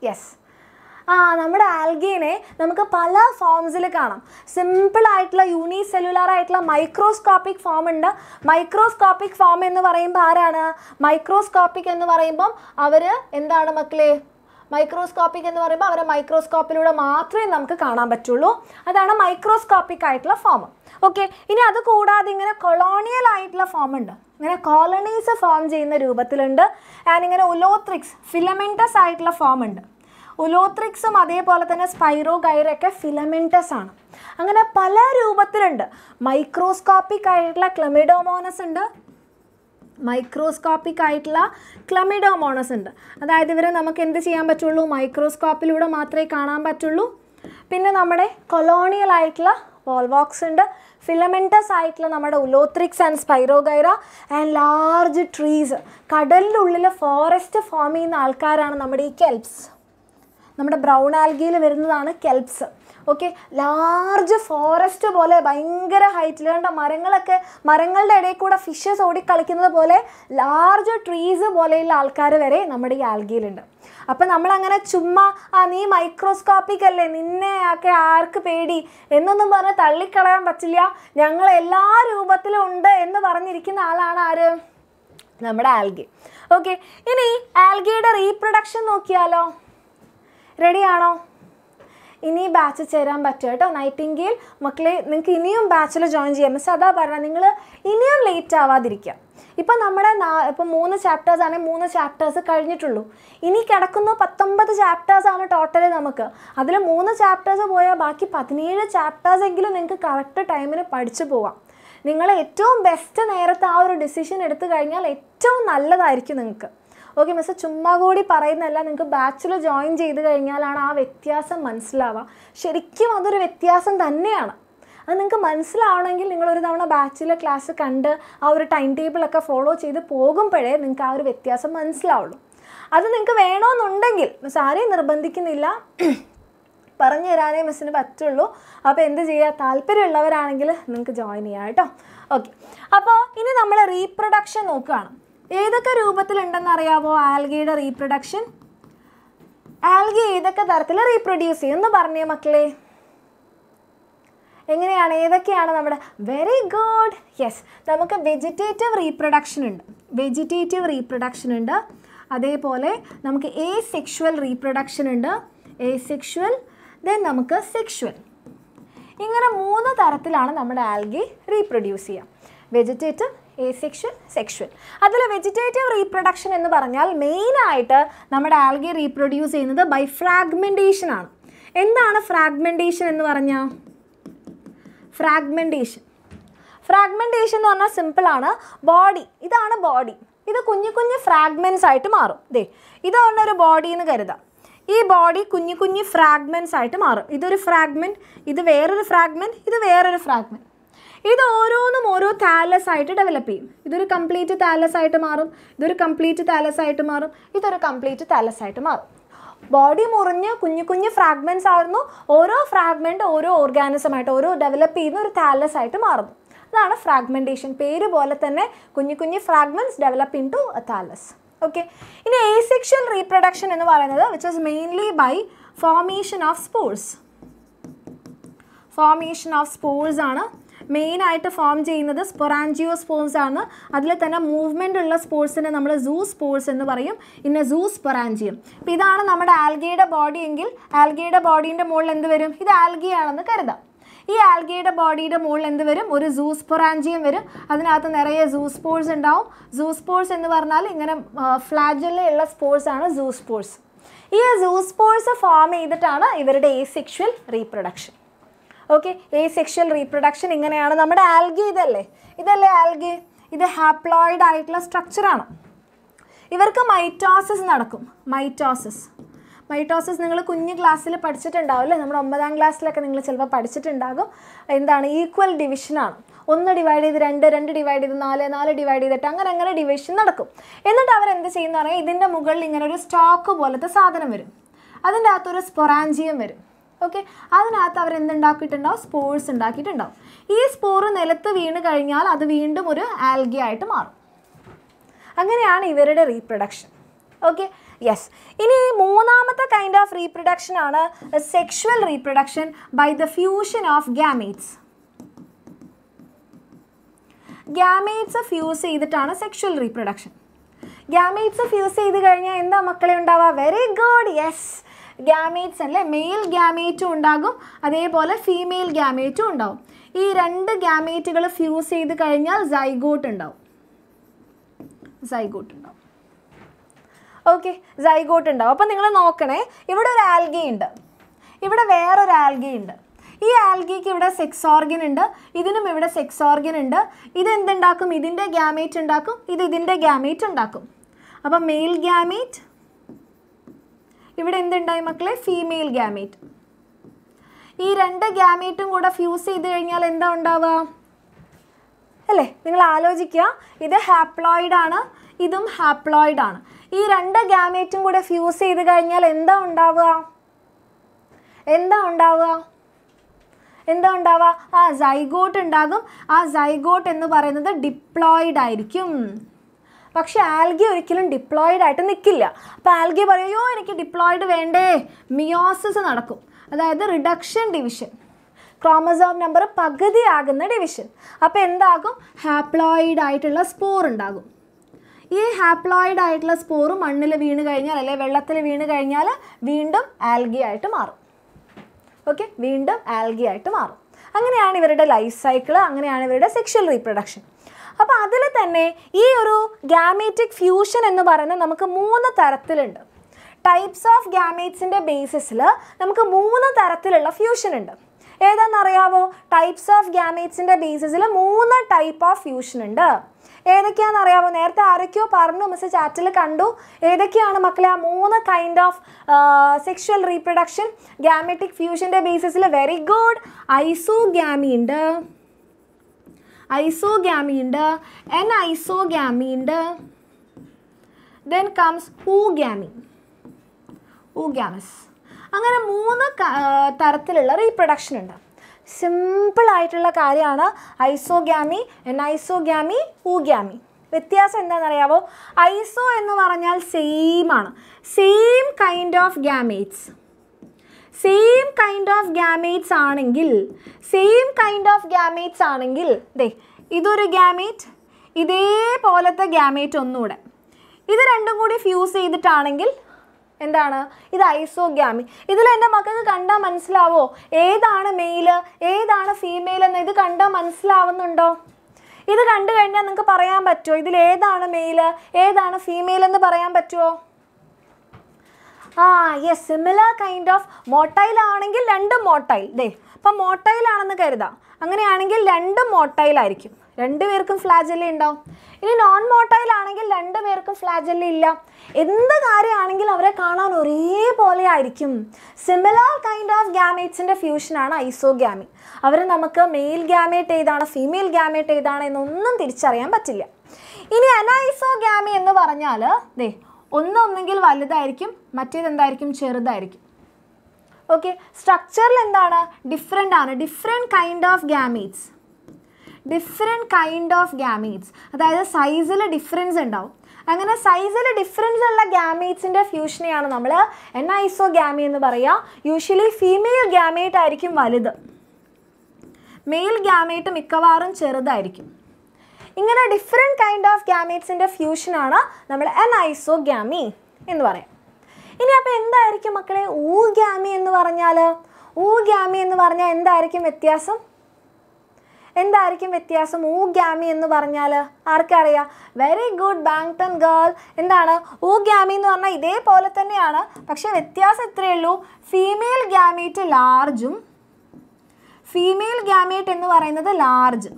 Yes. Nammude algae ne namukku pala forms il kaanam. Simple aayittulla unicellular aayittulla microscopic form undu. Microscopic form ennu parayumba aarana microscopic ennu parayumba avaru endana makkale microscopic ennu parayumba avare microscope ilude maathre namukku kaanan pattullu adana microscopic aayittulla form. Okay, ini adu koodade ingane colonial aayittulla form undu. Ingane colonies form cheyyunna roopathil undu and ingane holothryx filamentous aayittulla form undu. Holothryx is a spirogyra filamentous. There are many types. Microscopic chlamydomonas and microscopic chlamydomonas. That is why we can see the microscope. We can see colonial volvox and filamentous holothryx and spirogyra and large trees. Forest forming kelps. Brown algae are kelps. Okay, large forest pole, bangara height land, marangal fishes odi kalikina pole, large trees pole alkar vere, namadi algae linda. Upon Amalangana chumma, ani microscopic and inne arc pedi, enunumana talikara, batilia, young ella, rubatilla unda, end the varanirikin alana. algae. Okay, ini algae reproduction nokkiyalo. Ready aano? Ini batch cheran pattatto nightingale makkale ningalku iniyum batch il join cheyyam. Sada parana ningal iniyum late avadirikka. Ipo nammada ipo 3 chapters aanu 3 chapters kazhinjittullu. Ini kedakkunna 19 chapters aanu total namakku. Adile 3 chapters poya baaki 17 chapters engilum ningalku correct time il padichu povam. Ningale ettavum best nerath aa oru decision eduthu kayinjal ettavum nalladayirikku ningalku. Okay, Mr. Chummagodi parayunnalla ningalku bachelor join cheythu kayinjalana aa vyathyasam manasilavaa. Sherikkum adoru vyathyasam thanneyana. If you have a bachelor class, you can follow a timetable and follow a month's law. That's why you can't do it. You can't do it. You can't do it. Okay. Reproduction. Algae reproduction. Algae reproduce. Very good. Yes. We have vegetative reproduction. Vegetative reproduction. That is why we have asexual reproduction. Asexual. Then we have sexual. We have three algae reproduce. Vegetative, asexual, sexual. That is vegetative reproduction. Main algae reproduce by fragmentation. What is fragmentation? Fragmentation. Fragmentation is simple. Body. This is a body. This is a fragment. This is a body. This body is a fragment. This is a fragment. This is a fragment. This is a fragment. This is a thalassite develop. This is a complete thalassite. This is a complete thalassite. This is a complete thalassite. Body is fragments, one fragment, one organism, one develop one thalassite. That is fragmentation. One fragments develop into a thallus. Okay. In asexual reproduction, which is mainly by formation of spores. Formation of spores main item form the sporangiospores adile movement ulla spores ne nammal zoospores ennu parayum inna zoosporangium appo idana nammada algae body inde mool endu verum idu algae aanennu karudha ee algae body ide mool endu verum oru zoosporangium verum adinathu nereye zoospores undavum zoospores ennu parnal ingane flagella ulla spores aanu zoospores ee zoospores form eeditana ivarude asexual reproduction. Okay, asexual reproduction is algae. This algae is a haploid structure. This is mitosis. Mitosis. Mitosis is a class. We have studied class. It is equal division. 1 divided 2, 2 divided 4, 4 divided 8, division. This is a stalk. That is a sporangium. Okay, that is why spores are made. These spores are made by algae. That is reproduction. Okay, yes. This is the kind of reproduction, a sexual reproduction by the fusion of gametes. Gametes fuse is sexual reproduction. Gametes fuse is very good, yes. Gametes male gamete undagum adepole female gamete undavum ee rendu gametes fuse cheythu kayinjal zygote undavum okay zygote undavum appo ningal nokkane ivide or algae undu ivide vera or algae undu ee algae ku ivide sex organ undu idinum ivide sex organ undu idu endu undakum idinte gamete undakum idu idinte gamete undakum appo male gamete. Here is female gamete. These two gametes fuse together. This is haploid. This is haploid. These two gametes fuse together. Zygote. Zygote is diploid. But algae is diploid. So, algae is diploid. Meiosis is reduction division. Chromosome number is division. So, haploid spore. This haploid is spore mannil veenu kayinjal alle vellathil veenu kayinjal veendum algae aayittu maarum. Okay, veendum algae aayittu maarum. Anganeyanu ivarude life cycle, anganeyanu ivarude sexual reproduction. Appo adile thanne ee oru gametic fusion ennu parayna namukku moonu tarathilundu. Types of gametes inde basis il namukku moonu tarathillulla fusion undu. ഏതാണെന്നറിയാവോ? Types of ഗാമേറ്റ്സിന്റെ ബേസിസിൽ 3 type of fusion ഉണ്ട്. ഏതൊക്കെയാണെന്നറിയാവോ? നേരത്തെ ആരൊക്കെയോ പറഞ്ഞു, miss ചാറ്റിൽ കണ്ടു. ഏതൊക്കെയാണ് മക്കളെ ആ 3 kind of sexual reproduction gametic ഫ്യൂഷന്റെ ബേസിസിൽ? Very good. ഐസോഗാമി ഉണ്ട്, ഐസോഗാമി ഉണ്ട്, അനൈസോഗാമി ഉണ്ട്. Then comes oogamia, oogamous. അങ്ങനെ 3 തരത്തിലുള്ള റീപ്രൊഡക്ഷൻ ഉണ്ട്. സിമ്പിൾ ആയിട്ടുള്ള കാര്യമാണ് ഐസോഗാമി, അനൈസോഗാമി, ഊഗാമി. വ്യത്യാസം എന്താണെന്നറിയാവോ? ഐസോ എന്ന് പറഞ്ഞാൽ സെയിം ആണ്, same kind of gametes. Same kind of gametes ആണെങ്കിൽ, ദേ ഇതൊരു ഗാമേറ്റ്, ഇതേപോലത്തെ ഗാമേറ്റ് ഒന്നുകൂടെ, ഇത് രണ്ടും കൂടി ഫ്യൂസ് ചെയ്തിട്ടാണെങ്കിൽ എന്താണ്? ഇത് ഐസോഗാമി. ഇതിൽ എൻ്റെ മക്കൾക്ക് കണ്ടാൽ മനസ്സിലാവോ ഏതാണ് മെയിൽ ഏതാണ് ഫീമെയിൽ എന്ന്? ഇത് കണ്ടാൽ മനസ്സിലാവുന്നുണ്ടോ? ഇത് കണ്ടു കഴിഞ്ഞാൽ നിങ്ങൾക്ക് പറയാൻ പറ്റുമോ ഇതിൽ ഏതാണ് മെയിൽ ഏതാണ് ഫീമെയിൽ എന്ന് പറയാൻ പറ്റുമോ? ആ yes, similar kind of. Motile ആണെങ്കിൽ രണ്ടും മോട്ടൈൽ, ദേ അപ്പം മോട്ടൈൽ ആണെന്ന് കരുതാം. അങ്ങനെയാണെങ്കിൽ രണ്ടും മോട്ടൈലായിരിക്കും, രണ്ടുപേർക്കും ഫ്ലാജെല്ലി ഉണ്ടാവും. ഇനി നോൺ മോട്ടൈലാണെങ്കിൽ രണ്ടുപേർക്കും ഫ്ലാജെല്ലി ഇല്ല. എന്ത് കാര്യമാണെങ്കിൽ അവരെ കാണാൻ ഒരേപോലെ ആയിരിക്കും. സിമിലർ കൈൻഡ് ഓഫ് ഗാമേറ്റ്സിൻ്റെ ഫ്യൂഷനാണ് ഐസോഗാമി. അവരെ നമുക്ക് മെയിൽ ഗാമേറ്റ് ഏതാണ് ഫീമെയിൽ ഗാമേറ്റ് ഏതാണ് എന്നൊന്നും തിരിച്ചറിയാൻ പറ്റില്ല. ഇനി അനൈസോഗാമി എന്ന് പറഞ്ഞാൽ ദേ ഒന്നൊന്നെങ്കിൽ വലുതായിരിക്കും, മറ്റേതെന്തായിരിക്കും ചെറുതായിരിക്കും. ഓക്കെ, സ്ട്രക്ചറിൽ എന്താണ് ഡിഫറെൻ്റ് ആണ്. ഡിഫറെൻറ്റ് കൈൻഡ് ഓഫ് ഗാമേറ്റ്സ്, അതായത് സൈസിൽ ഡിഫറൻസ് ഉണ്ടാവും. അങ്ങനെ സൈസിൽ ഡിഫറൻസ് ഉള്ള ഗാമേറ്റ്സിൻ്റെ ഫ്യൂഷനെയാണ് നമ്മൾ അനൈസോ ഗാമി എന്ന് പറയുക. യൂഷ്വലി ഫീമെയിൽ ഗാമേറ്റ് ആയിരിക്കും വലുത്, മെയിൽ ഗാമേറ്റ് മിക്കവാറും ചെറുതായിരിക്കും. ഇങ്ങനെ ഡിഫറെൻറ്റ് കൈൻഡ് ഓഫ് ഗാമേറ്റ്സിൻ്റെ ഫ്യൂഷനാണ് നമ്മൾ അനൈസോ ഗാമി എന്ന് പറയാം. ഇനി അപ്പോൾ എന്തായിരിക്കും മക്കളെ ഊഗാമി എന്ന് പറഞ്ഞാൽ? എന്തായിരിക്കും വ്യത്യാസം? ഊഗാമി എന്ന് പറഞ്ഞാൽ ആർക്കറിയാം? വെരി ഗുഡ് ബാങ്ടൺ ഗേൾ. എന്താണ് ഊഗാമി എന്ന് പറഞ്ഞാൽ? ഇതേപോലെ തന്നെയാണ്, പക്ഷേ വ്യത്യാസം ഇത്രയേ ഉള്ളൂ. ഫീമെയിൽ ഗാമേറ്റ് ലാർജും ഫീമെയിൽ ഗാമേറ്റ് എന്ന് പറയുന്നത് ലാർജ്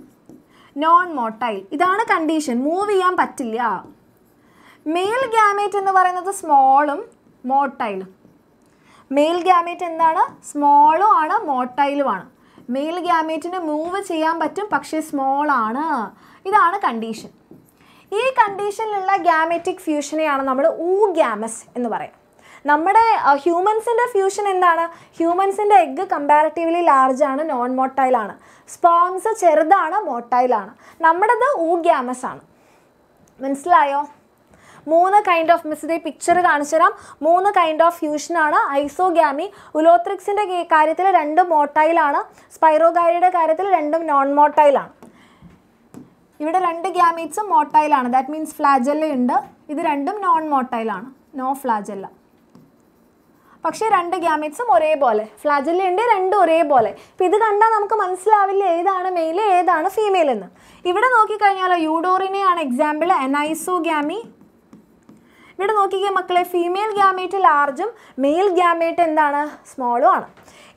നോൺ മോട്ടൈൽ. ഇതാണ് കണ്ടീഷൻ, മൂവ് ചെയ്യാൻ പറ്റില്ല. മെയിൽ ഗാമേറ്റ് എന്ന് പറയുന്നത് സ്മോളും മോട്ടൈലും. മെയിൽ ഗാമേറ്റ് എന്താണ്? സ്മോളും ആണ് മോട്ടൈലുമാണ്. മെയിൽ ഗാമേറ്റിന് മൂവ് ചെയ്യാൻ പറ്റും, പക്ഷേ സ്മോൾ ആണ്. ഇതാണ് കണ്ടീഷൻ. ഈ കണ്ടീഷനിലുള്ള ഗാമേറ്റിക് ഫ്യൂഷനെയാണ് നമ്മൾ ഊഗാമസ് എന്ന് പറയാം. നമ്മുടെ ഹ്യൂമൻസിൻ്റെ ഫ്യൂഷൻ എന്താണ്? ഹ്യൂമൻസിൻ്റെ എഗ്ഗ് കമ്പാരിറ്റീവ്ലി ലാർജാണ്, നോൺ മോട്ടൈലാണ്. സ്പോൺസ് ചെറുതാണ്, മോട്ടൈലാണ്. നമ്മുടേത് ഊഗാമസ് ആണ്. മനസ്സിലായോ? 3 കൈൻഡ് ഓഫ്, മിസ് ഇതേ പിക്ചർ കാണിച്ചു തരാം. 3 കൈൻഡ് ഓഫ് ഫ്യൂഷനാണ് ഐസോഗാമി. ഉലോത്രിക്സിൻ്റെ കാര്യത്തിൽ 2 മോട്ടൈലാണ്, സ്പൈറോഗാരിയുടെ കാര്യത്തിൽ 2 നോൺ മോട്ടൈലാണ്. ഇവിടെ 2 ഗാമേറ്റ്സും മോട്ടൈലാണ്, ദാറ്റ് മീൻസ് ഫ്ലാജെല്ല ഉണ്ട്. ഇത് 2 നോൺ മോട്ടൈലാണ്, നോ ഫ്ലാജെല്ല. പക്ഷേ 2 ഗാമേറ്റ്സും ഒരേപോലെ, ഫ്ലാജെല്ല ഉണ്ട്, 2 ഒരേപോലെ. ഇപ്പം ഇത് കണ്ടാൽ നമുക്ക് മനസ്സിലാവില്ല ഏതാണ് മെയിൽ ഏതാണ് ഫീമെയിൽ എന്ന്. ഇവിടെ നോക്കിക്കഴിഞ്ഞാലോ യൂഡോറിനെയാണ് എക്സാമ്പിൾ, അനൈസോഗാമി. ഇവിടെ നോക്കിക്കഴിഞ്ഞാൽ മക്കളെ ഫീമെയിൽ ഗാമേറ്റ് ലാർജും മെയിൽ ഗാമേറ്റ് എന്താണ് സ്മോളും ആണ്.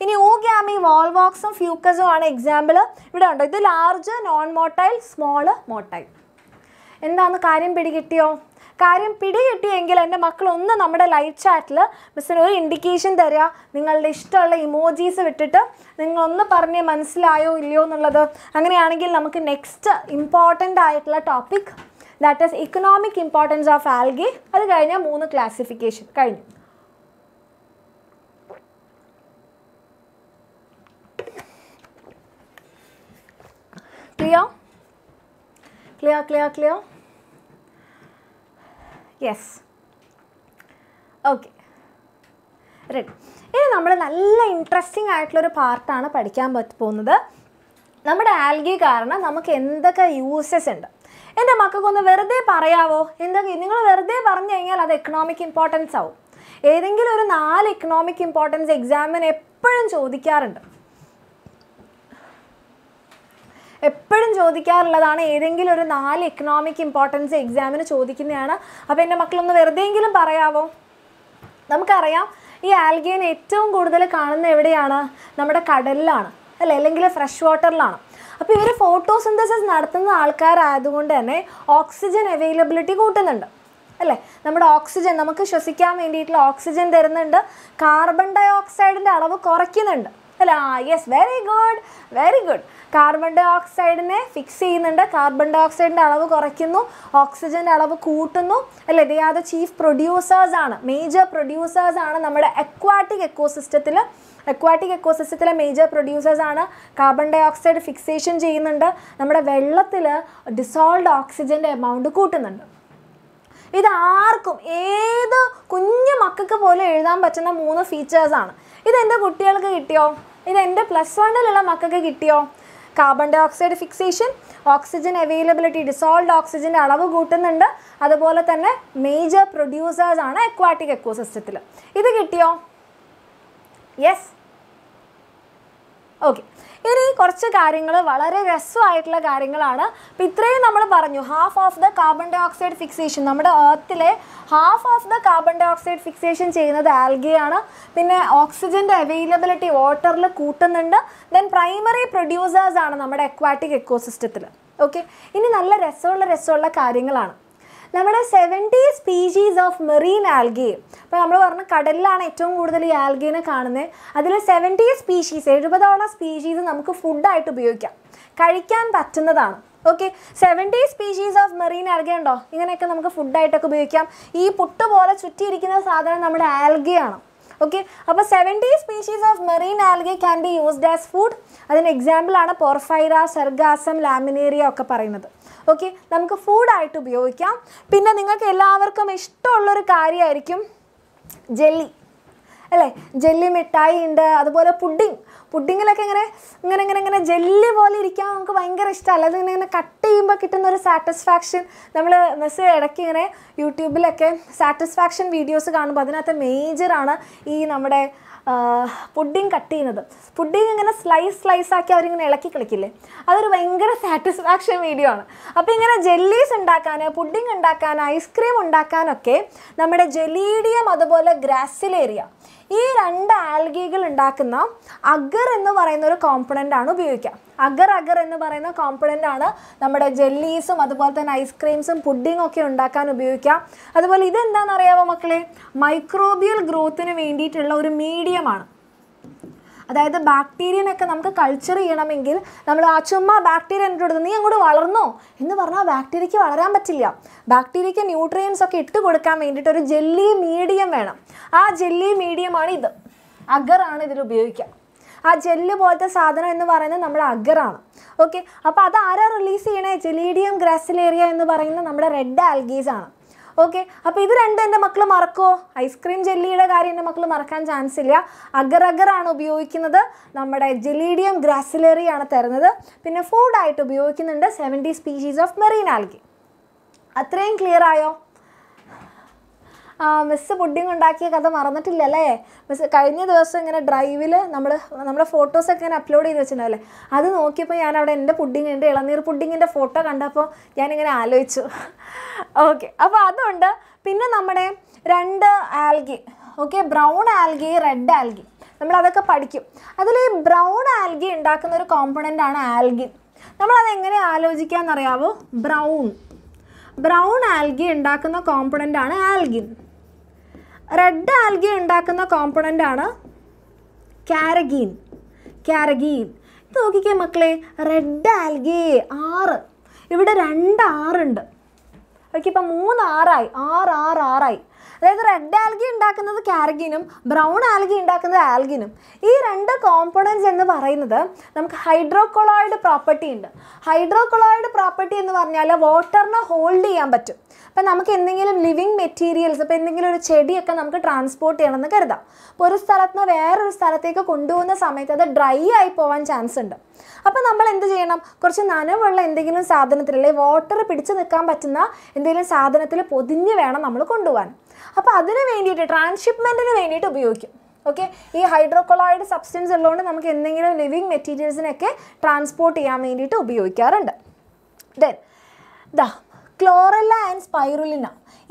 ഇനി ഊഗാമി വാൾവോക്സും ഫ്യൂക്കസും ആണ് എക്സാമ്പിൾ. ഇവിടെ ഉണ്ടോ? ഇത് large non motile, small motile. എന്താണെന്ന് കാര്യം പിടികിട്ടിയോ? കാര്യം പിടികിട്ടിയെങ്കിൽ എൻ്റെ മക്കളൊന്ന് നമ്മുടെ ലൈവ് ചാറ്റിൽ മിസ്സിന് ഒരു ഇൻഡിക്കേഷൻ തരിക. നിങ്ങളുടെ ഇഷ്ടമുള്ള ഇമോജീസ് വിട്ടിട്ട് നിങ്ങളൊന്ന് പറഞ്ഞ് മനസ്സിലായോ ഇല്ലയോ എന്നുള്ളത്. അങ്ങനെയാണെങ്കിൽ നമുക്ക് നെക്സ്റ്റ് ഇമ്പോർട്ടൻ്റ് ആയിട്ടുള്ള topic, that is economic importance of algae. അത് കഴിഞ്ഞാൽ 3 ക്ലാസിഫിക്കേഷൻ കഴിഞ്ഞു. Clear clear clear clear yes okay ready. ഇനി നമ്മൾ നല്ല ഇൻട്രസ്റ്റിംഗ് ആയിട്ടുള്ളൊരു പാർട്ടാണ് പഠിക്കാൻ പോകുന്നത്. നമ്മുടെ ആൽഗി കാരണം നമുക്ക് എന്തൊക്കെ യൂസസ് ഉണ്ട്, I will tell you. If you have photosynthesis, oxygen availability oxygen, carbon dioxide yes, very good, very good. Carbon dioxide fix carbon dioxide oxygen they are the chief producers, major producers aquatic ecosystem. Aquatic ecosystem major producers are carbon dioxide fixation cheyyunnundu nammada vellathil dissolved oxygen amount kootunnundu idu aarkum edu kunju makkakku pole ezhudhan pattana moonu features aanu idu ende kuttikalkku kittiyo idu ende plus 1 ilulla makkakku kittiyo carbon dioxide fixation oxygen availability dissolved oxygen alavu kootunnundu adu pole thanne major producers aanu aquatic ecosystem idu kittiyo yes. Okay. Now, we have half of the carbon dioxide fixation. We have half of the carbon dioxide fixation in algae. Then oxygen availability water. Then primary producers in aquatic ecosystem. Okay. This is the result. We have 70 species of marine algae. Now, we have algae that is 70 species. We have food diet. Okay, 70 species of marine algae. We have food diet. This is algae. Okay, so 70 species of marine algae can be used as food. As an example, porphyra, sargassum, laminaria. Okay, we have food item. Then you can use jelly. Jelly mithai and pudding. Pudding is jelly. Cut satisfaction. YouTube satisfaction videos major. Pudding cutting. Pudding is slice that is satisfaction video. If you have jellies, pudding, ice cream, we have jelly and gracilaria. These two algae are agar component. Agar component is jellies, ice creams, pudding. That is microbial growth a medium. That is bacteria culture. We have bacteria. Bacteria nutrients are jelly medium. That jelly medium is agar. That jelly is agar. Okay, so that release is Gelidium gracilaria red algae. Okay, now this is ice cream jelly. Chance Gelidium gracilaria. Then food diet 70 species of marine algae. That's clear. Miss Pudding and Daki Katamaranatilla, Miss Kaini Dursang and a drive will number of photos I can upload in the channel. Other no occupy and the pudding and Elanir pudding in the photo and up for Yanning and Aluchu. Okay, a father under Pinna Namade Randa algae. Okay, brown algae, red algae. Number other particu. Other brown algae and darker component and algae. Number algae can arrive brown. Brown algae and component and algae. Red algae and component is carrageen. Carrageen. So, red algae R. This is 2 R. Okay, now 3 R. R, R, R. അതായത് red algae ഉണ്ടാക്കുന്നത് കാർഗിനും brown algae ഉണ്ടാക്കുന്നത് ആൽഗിനും. ഈ രണ്ട് components എന്ന് പറയുന്നത് നമുക്ക് ഹൈഡ്രോകൊളോയിഡ് property ഉണ്ട്. ഹൈഡ്രോകൊളോയിഡ് പ്രോപ്പർട്ടി എന്ന് പറഞ്ഞാൽ വാട്ടറിനെ ഹോൾഡ് ചെയ്യാൻ പറ്റും. അപ്പോൾ നമുക്ക് എന്തെങ്കിലും ലിവിങ് മെറ്റീരിയൽസ്, അപ്പോൾ എന്തെങ്കിലും ഒരു ചെടിയൊക്കെ നമുക്ക് ട്രാൻസ്പോർട്ട് ചെയ്യണമെന്ന് കരുതാം. അപ്പോൾ ഒരു സ്ഥലത്ത് നിന്ന് വേറൊരു സ്ഥലത്തേക്ക് കൊണ്ടുപോകുന്ന സമയത്ത് അത് ഡ്രൈ ആയി പോകാൻ ചാൻസ് ഉണ്ട്. അപ്പോൾ നമ്മൾ എന്ത് ചെയ്യണം? കുറച്ച് നനവുള്ള എന്തെങ്കിലും സാധനത്തിൽ, അല്ലെങ്കിൽ വാട്ടർ പിടിച്ച് നിൽക്കാൻ പറ്റുന്ന എന്തെങ്കിലും സാധനത്തിൽ പൊതിഞ്ഞ് വേണം നമ്മൾ കൊണ്ടുപോകാൻ. അപ്പോൾ അതിന് വേണ്ടിയിട്ട്, ട്രാൻസ്ഷിപ്മെൻറ്റിന് വേണ്ടിയിട്ട് ഉപയോഗിക്കും. ഓക്കെ, ഈ ഹൈഡ്രോകൊളോയിഡ് സബ്സ്റ്റൻസ് ഉള്ളതുകൊണ്ട് നമുക്ക് എന്തെങ്കിലും ലിവിങ് മെറ്റീരിയൽസിനൊക്കെ ട്രാൻസ്പോർട്ട് ചെയ്യാൻ വേണ്ടിയിട്ട് ഉപയോഗിക്കാറുണ്ട്. ദെൻ ദാ ക്ലോറല്ല ആൻഡ് സ്പൈറുലിന.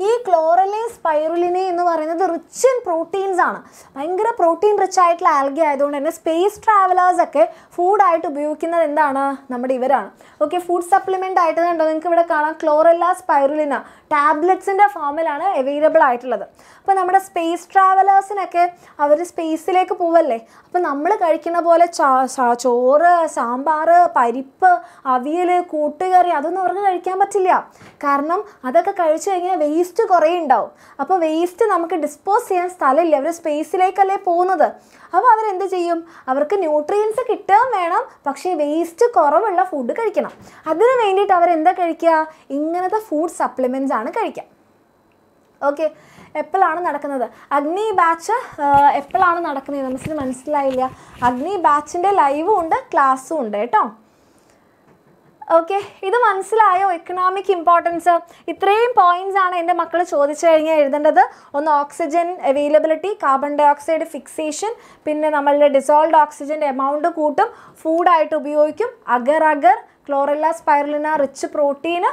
ഈ ക്ലോറല്ലയും സ്പൈറുലിനയും എന്ന് പറയുന്നത് റിച്ച് ഇൻ പ്രോട്ടീൻസ് ആണ്. ഭയങ്കര പ്രോട്ടീൻ റിച്ച് ആയിട്ടുള്ള ആൽഗി ആയതുകൊണ്ട് തന്നെ സ്പേസ് ട്രാവലേഴ്സൊക്കെ ഫുഡായിട്ട് ഉപയോഗിക്കുന്നത് എന്താണ്? നമ്മുടെ ഇവരാണ്. ഓക്കെ, ഫുഡ് സപ്ലിമെൻ്റ് ആയിട്ട് കണ്ടോ, നിങ്ങൾക്ക് ഇവിടെ കാണാം ക്ലോറല്ല സ്പൈറുലിന ടാബ്ലറ്റ്സിൻ്റെ ഫോമിലാണ് അവൈലബിൾ ആയിട്ടുള്ളത്. അപ്പോൾ നമ്മുടെ സ്പേസ് ട്രാവലേഴ്സിനൊക്കെ അവർ സ്പേസിലേക്ക് പോവല്ലേ, അപ്പോൾ നമ്മൾ കഴിക്കുന്ന പോലെ ചോറ്, സാമ്പാർ, പരിപ്പ്, അവിയൽ, കൂട്ടുകറി അതൊന്നും അവർക്ക് കഴിക്കാൻ പറ്റില്ല. കാരണം അതൊക്കെ കഴിച്ചു കഴിഞ്ഞാൽ വേസ്റ്റ് കുറേ ഉണ്ടാവും. അപ്പോൾ വേസ്റ്റ് നമുക്ക് ഡിസ്പോസ് ചെയ്യാൻ സ്ഥലമില്ല, അവർ സ്പേസിലേക്കല്ലേ പോകുന്നത്. അപ്പോൾ അവരെന്ത് ചെയ്യും? അവർക്ക് ന്യൂട്രിയൻസ് കിട്ടാൻ വേണം, പക്ഷേ വേസ്റ്റ് കുറവുള്ള ഫുഡ് കഴിക്കണം. അതിന് വേണ്ടിയിട്ട് അവരെന്താ കഴിക്കുക? ഇങ്ങനത്തെ ഫുഡ് സപ്ലിമെൻറ്റ്സ് ആണ് കഴിക്കുക. ഓക്കെ, എപ്പോഴാണ് നടക്കുന്നത്? അഗ്നി ബാച്ച് എപ്പോഴാണ് നടക്കുന്നത്? നമുക്ക് മനസ്സിലായില്ല. അഗ്നി ബാച്ചിൻ്റെ ലൈവും ഉണ്ട്, ക്ലാസ്സും ഉണ്ട് കേട്ടോ. ഓക്കെ, ഇത് മനസ്സിലായോ? Economic importance. ഇത്രയും പോയിൻറ്റ്സ് ആണ് എൻ്റെ മക്കൾ ചോദിച്ചു കഴിഞ്ഞാൽ എഴുതേണ്ടത്. ഒന്ന് oxygen availability, carbon dioxide fixation, പിന്നെ നമ്മളുടെ ഡിസോൾഡ് ഓക്സിജൻ്റെ എമൗണ്ട് കൂട്ടും, ഫുഡായിട്ട് ഉപയോഗിക്കും, അഗർ ക്ലോറല്ല സ്പൈറുലിന റിച്ച് പ്രോട്ടീന്.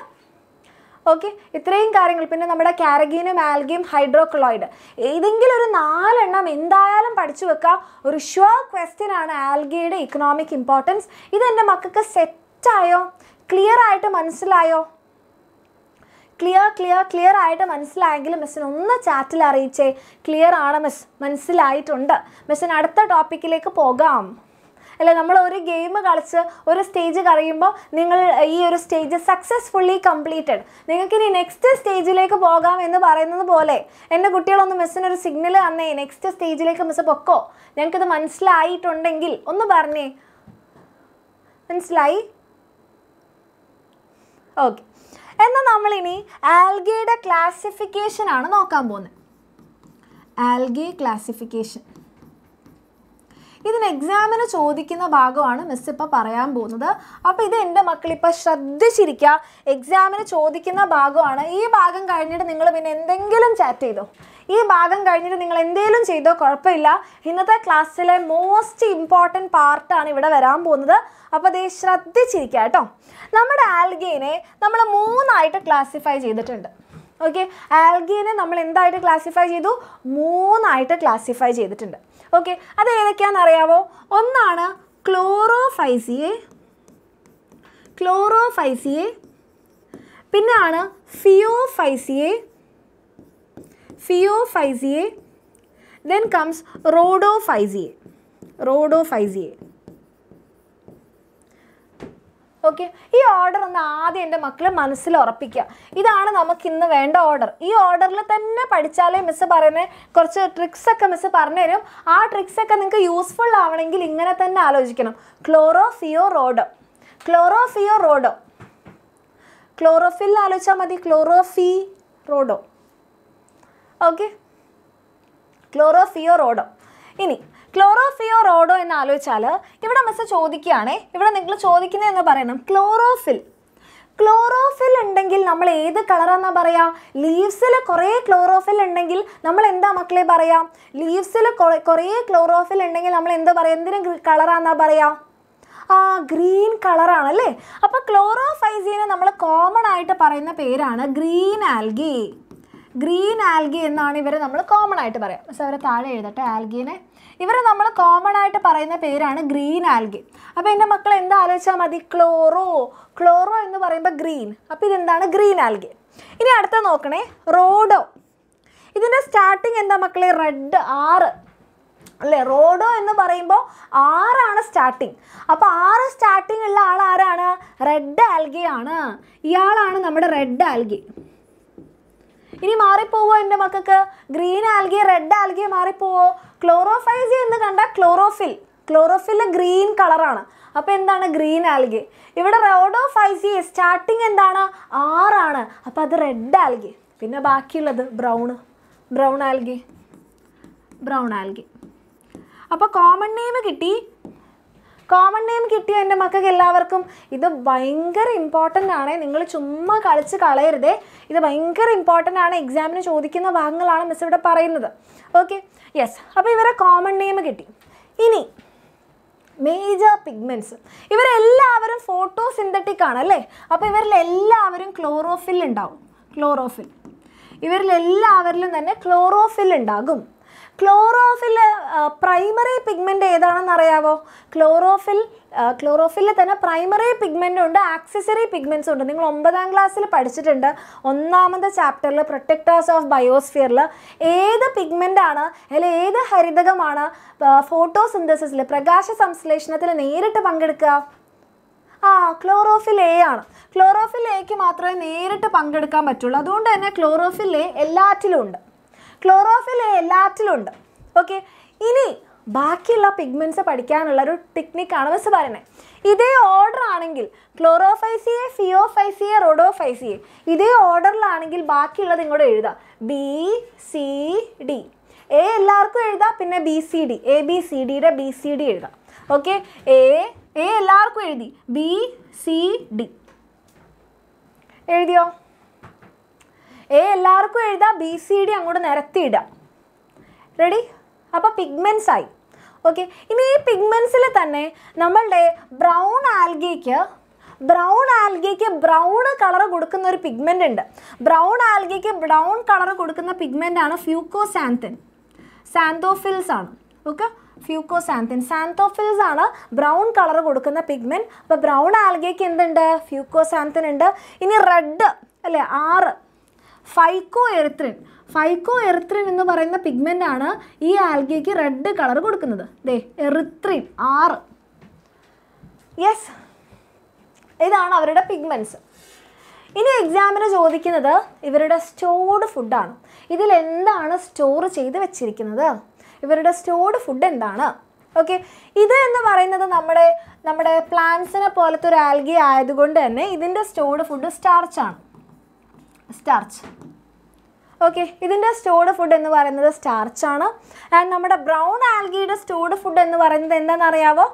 ഓക്കെ, ഇത്രയും കാര്യങ്ങൾ. പിന്നെ നമ്മുടെ കാരഗീനും ആൽഗിയും ഹൈഡ്രോകൊളോയിഡ് ഏതെങ്കിലും ഒരു നാലെണ്ണം എന്തായാലും പഠിച്ചു വെക്കുക. ഒരു ഷുവർ ക്വസ്റ്റ്യൻ ആണ് ആൽഗിയുടെ ഇക്കണോമിക് ഇമ്പോർട്ടൻസ്. ഇതെൻ്റെ മക്കൾക്ക് സെറ്റായോ? ക്ലിയർ ആയിട്ട് മനസ്സിലായോ? ക്ലിയർ ആയിട്ട് മനസ്സിലായെങ്കിൽ മിസ്സിന് ഒന്ന് ചാറ്റിൽ അറിയിച്ചേ, ക്ലിയർ ആണ് മിസ്, മനസ്സിലായിട്ടുണ്ട്. മിസ്സിന് അടുത്ത ടോപ്പിക്കിലേക്ക് പോകാം അല്ലേ? നമ്മൾ ഒരു ഗെയിം കളിച്ച് ഒരു സ്റ്റേജ് കഴിയുമ്പോൾ നിങ്ങൾ ഈ ഒരു സ്റ്റേജ് സക്സസ്ഫുള്ളി കംപ്ലീറ്റഡ്, നിങ്ങൾക്ക് ഇനി നെക്സ്റ്റ് സ്റ്റേജിലേക്ക് പോകാം എന്ന് പറയുന്നത് പോലെ എൻ്റെ കുട്ടികളൊന്ന് മിസ്സിനൊരു സിഗ്നൽ തന്നേ, നെക്സ്റ്റ് സ്റ്റേജിലേക്ക് മിസ് പൊക്കോ, ഞങ്ങൾക്കിത് മനസ്സിലായിട്ടുണ്ടെങ്കിൽ ഒന്ന് പറഞ്ഞേ. മനസ്സിലായി? ഓക്കെ, എന്നാൽ നമ്മളിനി ആൽഗിയുടെ ക്ലാസിഫിക്കേഷനാണ് നോക്കാൻ പോകുന്നത്. ആൽഗി ക്ലാസിഫിക്കേഷൻ, ഇതിന് എക്സാമിന് ചോദിക്കുന്ന ഭാഗമാണ് മിസ് ഇപ്പോൾ പറയാൻ പോകുന്നത്. അപ്പോൾ ഇത് എൻ്റെ മക്കളിപ്പോൾ ശ്രദ്ധിച്ചിരിക്കുക, എക്സാമിന് ചോദിക്കുന്ന ഭാഗമാണ്. ഈ ഭാഗം കഴിഞ്ഞിട്ട് നിങ്ങൾ പിന്നെ എന്തെങ്കിലും ചാറ്റ് ചെയ്തോ, ഈ ഭാഗം കഴിഞ്ഞിട്ട് നിങ്ങൾ എന്തെങ്കിലും ചെയ്തോ, കുഴപ്പമില്ല. ഇന്നത്തെ ക്ലാസ്സിലെ മോസ്റ്റ് ഇമ്പോർട്ടൻറ്റ് പാർട്ടാണ് ഇവിടെ വരാൻ പോകുന്നത്. അപ്പോൾ ഇത് ശ്രദ്ധിച്ചിരിക്കുക കേട്ടോ. നമ്മുടെ ആൽഗീനെ നമ്മൾ മൂന്നായിട്ട് ക്ലാസിഫൈ ചെയ്തിട്ടുണ്ട്. ഓക്കെ, ആൽഗീനെ നമ്മൾ എന്തായിട്ട് ക്ലാസിഫൈ ചെയ്തു? മൂന്നായിട്ട് ക്ലാസിഫൈ ചെയ്തിട്ടുണ്ട്. ഓക്കെ, അത് ഏതൊക്കെയാണെന്നറിയാമോ? ഒന്നാണ് ക്ലോറോഫൈസിയെ, പിന്നെ ആണ് ഫിയോഫൈസിയെ, ദെൻ കംസ് റോഡോഫൈസിയെ. ഓക്കെ, ഈ ഓർഡർ ഒന്ന് ആദ്യം എൻ്റെ മക്കൾ മനസ്സിൽ ഉറപ്പിക്കുക. ഇതാണ് നമുക്കിന്ന് വേണ്ട ഓർഡർ. ഈ ഓർഡറിൽ തന്നെ പഠിച്ചാലേ മിസ് പറയുന്നത്, കുറച്ച് ട്രിക്സൊക്കെ മിസ് പറഞ്ഞു തരും. ആ ട്രിക്സൊക്കെ നിങ്ങൾക്ക് യൂസ്ഫുൾ ആവണമെങ്കിൽ ഇങ്ങനെ തന്നെ ആലോചിക്കണം. ക്ലോറോഫിയോ റോഡോ, ക്ലോറോഫിൽ ആലോചിച്ചാൽ മതി, ക്ലോറോഫിറോഡോ. ഓക്കെ, ക്ലോറോഫിയോ റോഡോ. ഇനി ക്ലോറോഫിയോ റോഡോ എന്ന് ആലോചിച്ചാൽ ഇവിടെ മിസ് ചോദിക്കുകയാണേ, ഇവിടെ നിങ്ങൾ ചോദിക്കുന്നതെന്ന് പറയണം ക്ലോറോഫിൽ ഉണ്ടെങ്കിൽ നമ്മൾ ഏത് കളറാണെന്നാ പറയാ? ലീവ്സിൽ കുറേ ക്ലോറോഫിൽ ഉണ്ടെങ്കിൽ നമ്മൾ എന്താ മക്കളെ പറയാം? ലീവ്സിൽ കുറേ ക്ലോറോഫിൽ ഉണ്ടെങ്കിൽ നമ്മൾ എന്താ പറയാ? എന്തിനും കളറാന്നാ പറയാ? ആ, ഗ്രീൻ കളറാണ് അല്ലേ? അപ്പോൾ ക്ലോറോഫൈസിനെ നമ്മൾ കോമൺ ആയിട്ട് പറയുന്ന പേരാണ് ഗ്രീൻ ആൽഗി എന്നാണ് ഇവരെ നമ്മൾ കോമൺ ആയിട്ട് പറയാം. പക്ഷേ അവരെ താഴെ എഴുതട്ടെ. ആൽഗീനെ ഇവരെ നമ്മൾ കോമൺ ആയിട്ട് പറയുന്ന പേരാണ് ഗ്രീൻ ആൽഗി. അപ്പോൾ എൻ്റെ മക്കൾ എന്താ ആലോചിച്ചാൽ മതി? ക്ലോറോ എന്ന് പറയുമ്പോൾ ഗ്രീൻ, അപ്പോൾ ഇതെന്താണ്? Green algae. ഇനി അടുത്ത നോക്കണേ, റോഡോ. ഇതിൻ്റെ സ്റ്റാർട്ടിങ് എന്താ മക്കളെ? റെഡ്, ആറ് അല്ലേ? റോഡോ എന്ന് പറയുമ്പോൾ ആറാണ് സ്റ്റാർട്ടിങ്. അപ്പോൾ ആറ് സ്റ്റാർട്ടിങ് ഉള്ള ആൾ ആരാണ്? റെഡ് ആൽഗി ആണ്. ഇയാളാണ് നമ്മുടെ റെഡ് ആൽഗി. ഇനി മാറിപ്പോവോ എൻ്റെ മക്കൾക്ക്? ഗ്രീൻ ആൽഗി, റെഡ് ആൽഗി മാറിപ്പോവോ? ക്ലോറോഫൈസി എന്ന് കണ്ട ക്ലോറോഫിൽ, ക്ലോറോഫിൽ ഗ്രീൻ കളറാണ്. അപ്പോൾ എന്താണ് ഗ്രീൻ ആൽഗി. ഇവിടെ റോഡോഫൈസി സ്റ്റാർട്ടിങ് എന്താണ്? ആറാണ്. അപ്പോൾ അത് റെഡ് ആൽഗി. പിന്നെ ബാക്കിയുള്ളത് ബ്രൗൺ ആൽഗി. അപ്പോൾ കോമൺ നെയിം കിട്ടിയ എൻ്റെ മക്കൾക്ക് എല്ലാവർക്കും. ഇത് ഭയങ്കര ഇമ്പോർട്ടൻ്റ് ആണ്, നിങ്ങൾ ചുമ്മാ കളിച്ച് കളയരുതേ. ഇത് ഭയങ്കര ഇമ്പോർട്ടൻ്റ് ആണ്, എക്സാമിന് ചോദിക്കുന്ന ഭാഗങ്ങളാണ് മിസ് ഇവിടെ പറയുന്നത്. Okay, yes. അപ്പോൾ ഇവരെ കോമൺ നെയിം കിട്ടി. ഇനി മേജർ പിഗ്മെൻറ്റ്സ്. ഇവരെല്ലാവരും ഫോട്ടോ സിന്തറ്റിക് ആണ് അല്ലേ? അപ്പോൾ ഇവരിലെല്ലാവരും ക്ലോറോഫിൽ ഉണ്ടാവും. ക്ലോറോഫിൽ ഇവരിലെല്ലാവരിലും തന്നെ ക്ലോറോഫിൽ ഉണ്ടാകും. ക്ലോറോഫിൽ പ്രൈമറി പിഗ്മെൻ്റ് ഏതാണെന്ന് അറിയാവോ? ക്ലോറോഫിൽ തന്നെ പ്രൈമറി പിഗ്മെൻ്റ് ഉണ്ട്, ആക്സസറി പിഗ്മെൻറ്റ്സ് ഉണ്ട്. നിങ്ങൾ 9th ക്ലാസ്സിൽ പഠിച്ചിട്ടുണ്ട്, 1ാമത്തെ ചാപ്റ്ററിൽ പ്രൊട്ടക്ടേഴ്സ് ഓഫ് ബയോസ്ഫിയറിൽ ഏത് പിഗ്മെൻ്റാണ് അല്ലെങ്കിൽ ഏത് ഹരിതകമാണ് ഫോട്ടോസിന്തസിസിൽ, പ്രകാശ സംശ്ലേഷണത്തിൽ നേരിട്ട് പങ്കെടുക്കുക? ക്ലോറോഫിൽ എ ആണ്. ക്ലോറോഫിൽ എക്ക് മാത്രമേ നേരിട്ട് പങ്കെടുക്കാൻ പറ്റുള്ളൂ. അതുകൊണ്ട് തന്നെ ക്ലോറോഫിൽ എ എല്ലാറ്റിലുമുണ്ട്. ഓക്കെ. ഇനി ബാക്കിയുള്ള പിഗ്മെൻറ്റ്സ് പഠിക്കാനുള്ള ഒരു ടെക്നിക്കാണ് മിസ് പറയുന്നത്. ഇതേ ഓർഡർ ആണെങ്കിൽ ക്ലോറോഫൈസിയെ, ഫിയോഫൈസിയെ, റോഡോഫൈസിയെ ഇതേ ഓർഡറിലാണെങ്കിൽ ബാക്കിയുള്ളത് ഇങ്ങോട്ട് എഴുതാം. BCD. A എല്ലാവർക്കും എഴുതാം. പിന്നെ BCD, ABCDയുടെ BCD എഴുതാം. ഓക്കെ, A എല്ലാവർക്കും എഴുതി. BCD എഴുതിയോ? A എല്ലാവർക്കും എഴുതാം. BCD അങ്ങോട്ട് നിരത്തിയിടാം. റെഡി? അപ്പോൾ പിഗ്മെൻറ്റ്സ് ആയി. ഓക്കെ. ഇനി ഈ പിഗ്മെൻറ്റ്സിൽ തന്നെ നമ്മളുടെ ബ്രൗൺ ആൽഗിക്ക് ബ്രൗൺ കളർ കൊടുക്കുന്ന ഒരു പിഗ്മെൻ്റ് ഉണ്ട്. ബ്രൗൺ ആൽഗിക്ക് ബ്രൗൺ കളർ കൊടുക്കുന്ന പിഗ്മെൻ്റാണ് ഫ്യൂക്കോസാന്തൻ. സാന്തോഫിൽസ് ആണ്. ഓക്കെ, ഫ്യൂക്കോസാന്തൻ സാന്തോഫിൽസ് ആണ് ബ്രൗൺ കളർ കൊടുക്കുന്ന പിഗ്മെൻറ്റ്. അപ്പോൾ ബ്രൗൺ ആൽഗിക്ക് എന്തുണ്ട്? ഫ്യൂക്കോസാന്തൻ ഉണ്ട്. ഇനി റെഡ് അല്ലേ, 6 ഫൈക്കോ എറിത്രിൻ എന്ന് പറയുന്ന പിഗ്മെൻ്റ് ആണ് ഈ ആൽഗിക്ക് റെഡ് കളർ കൊടുക്കുന്നത്. ദേ എറിത്രിൻ 6. യെസ്, ഇതാണ് അവരുടെ പിഗ്മെൻറ്റ്സ്. ഇനി എക്സാമിന് ചോദിക്കുന്നത് ഇവരുടെ സ്റ്റോർഡ് ഫുഡാണ്. ഇതിലെന്താണ് സ്റ്റോർ ചെയ്ത് വെച്ചിരിക്കുന്നത്? ഇവരുടെ സ്റ്റോർഡ് ഫുഡ് എന്താണ്? ഓക്കെ, ഇത് എന്ന് പറയുന്നത് നമ്മുടെ പ്ലാന്റ്സിനെ പോലത്തെ ഒരു ആൽഗി ആയതുകൊണ്ട് തന്നെ ഇതിൻ്റെ സ്റ്റോർഡ് ഫുഡ് സ്റ്റാർച്ച് ആണ്. ഓക്കെ, ഇതിൻ്റെ സ്റ്റോർഡ് ഫുഡ് എന്ന് പറയുന്നത് സ്റ്റാർച്ചാണ്. ആൻഡ് നമ്മുടെ ബ്രൗൺ ആൽഗിയുടെ സ്റ്റോർഡ് ഫുഡ് എന്ന് പറയുന്നത് എന്താണെന്നറിയാവോ?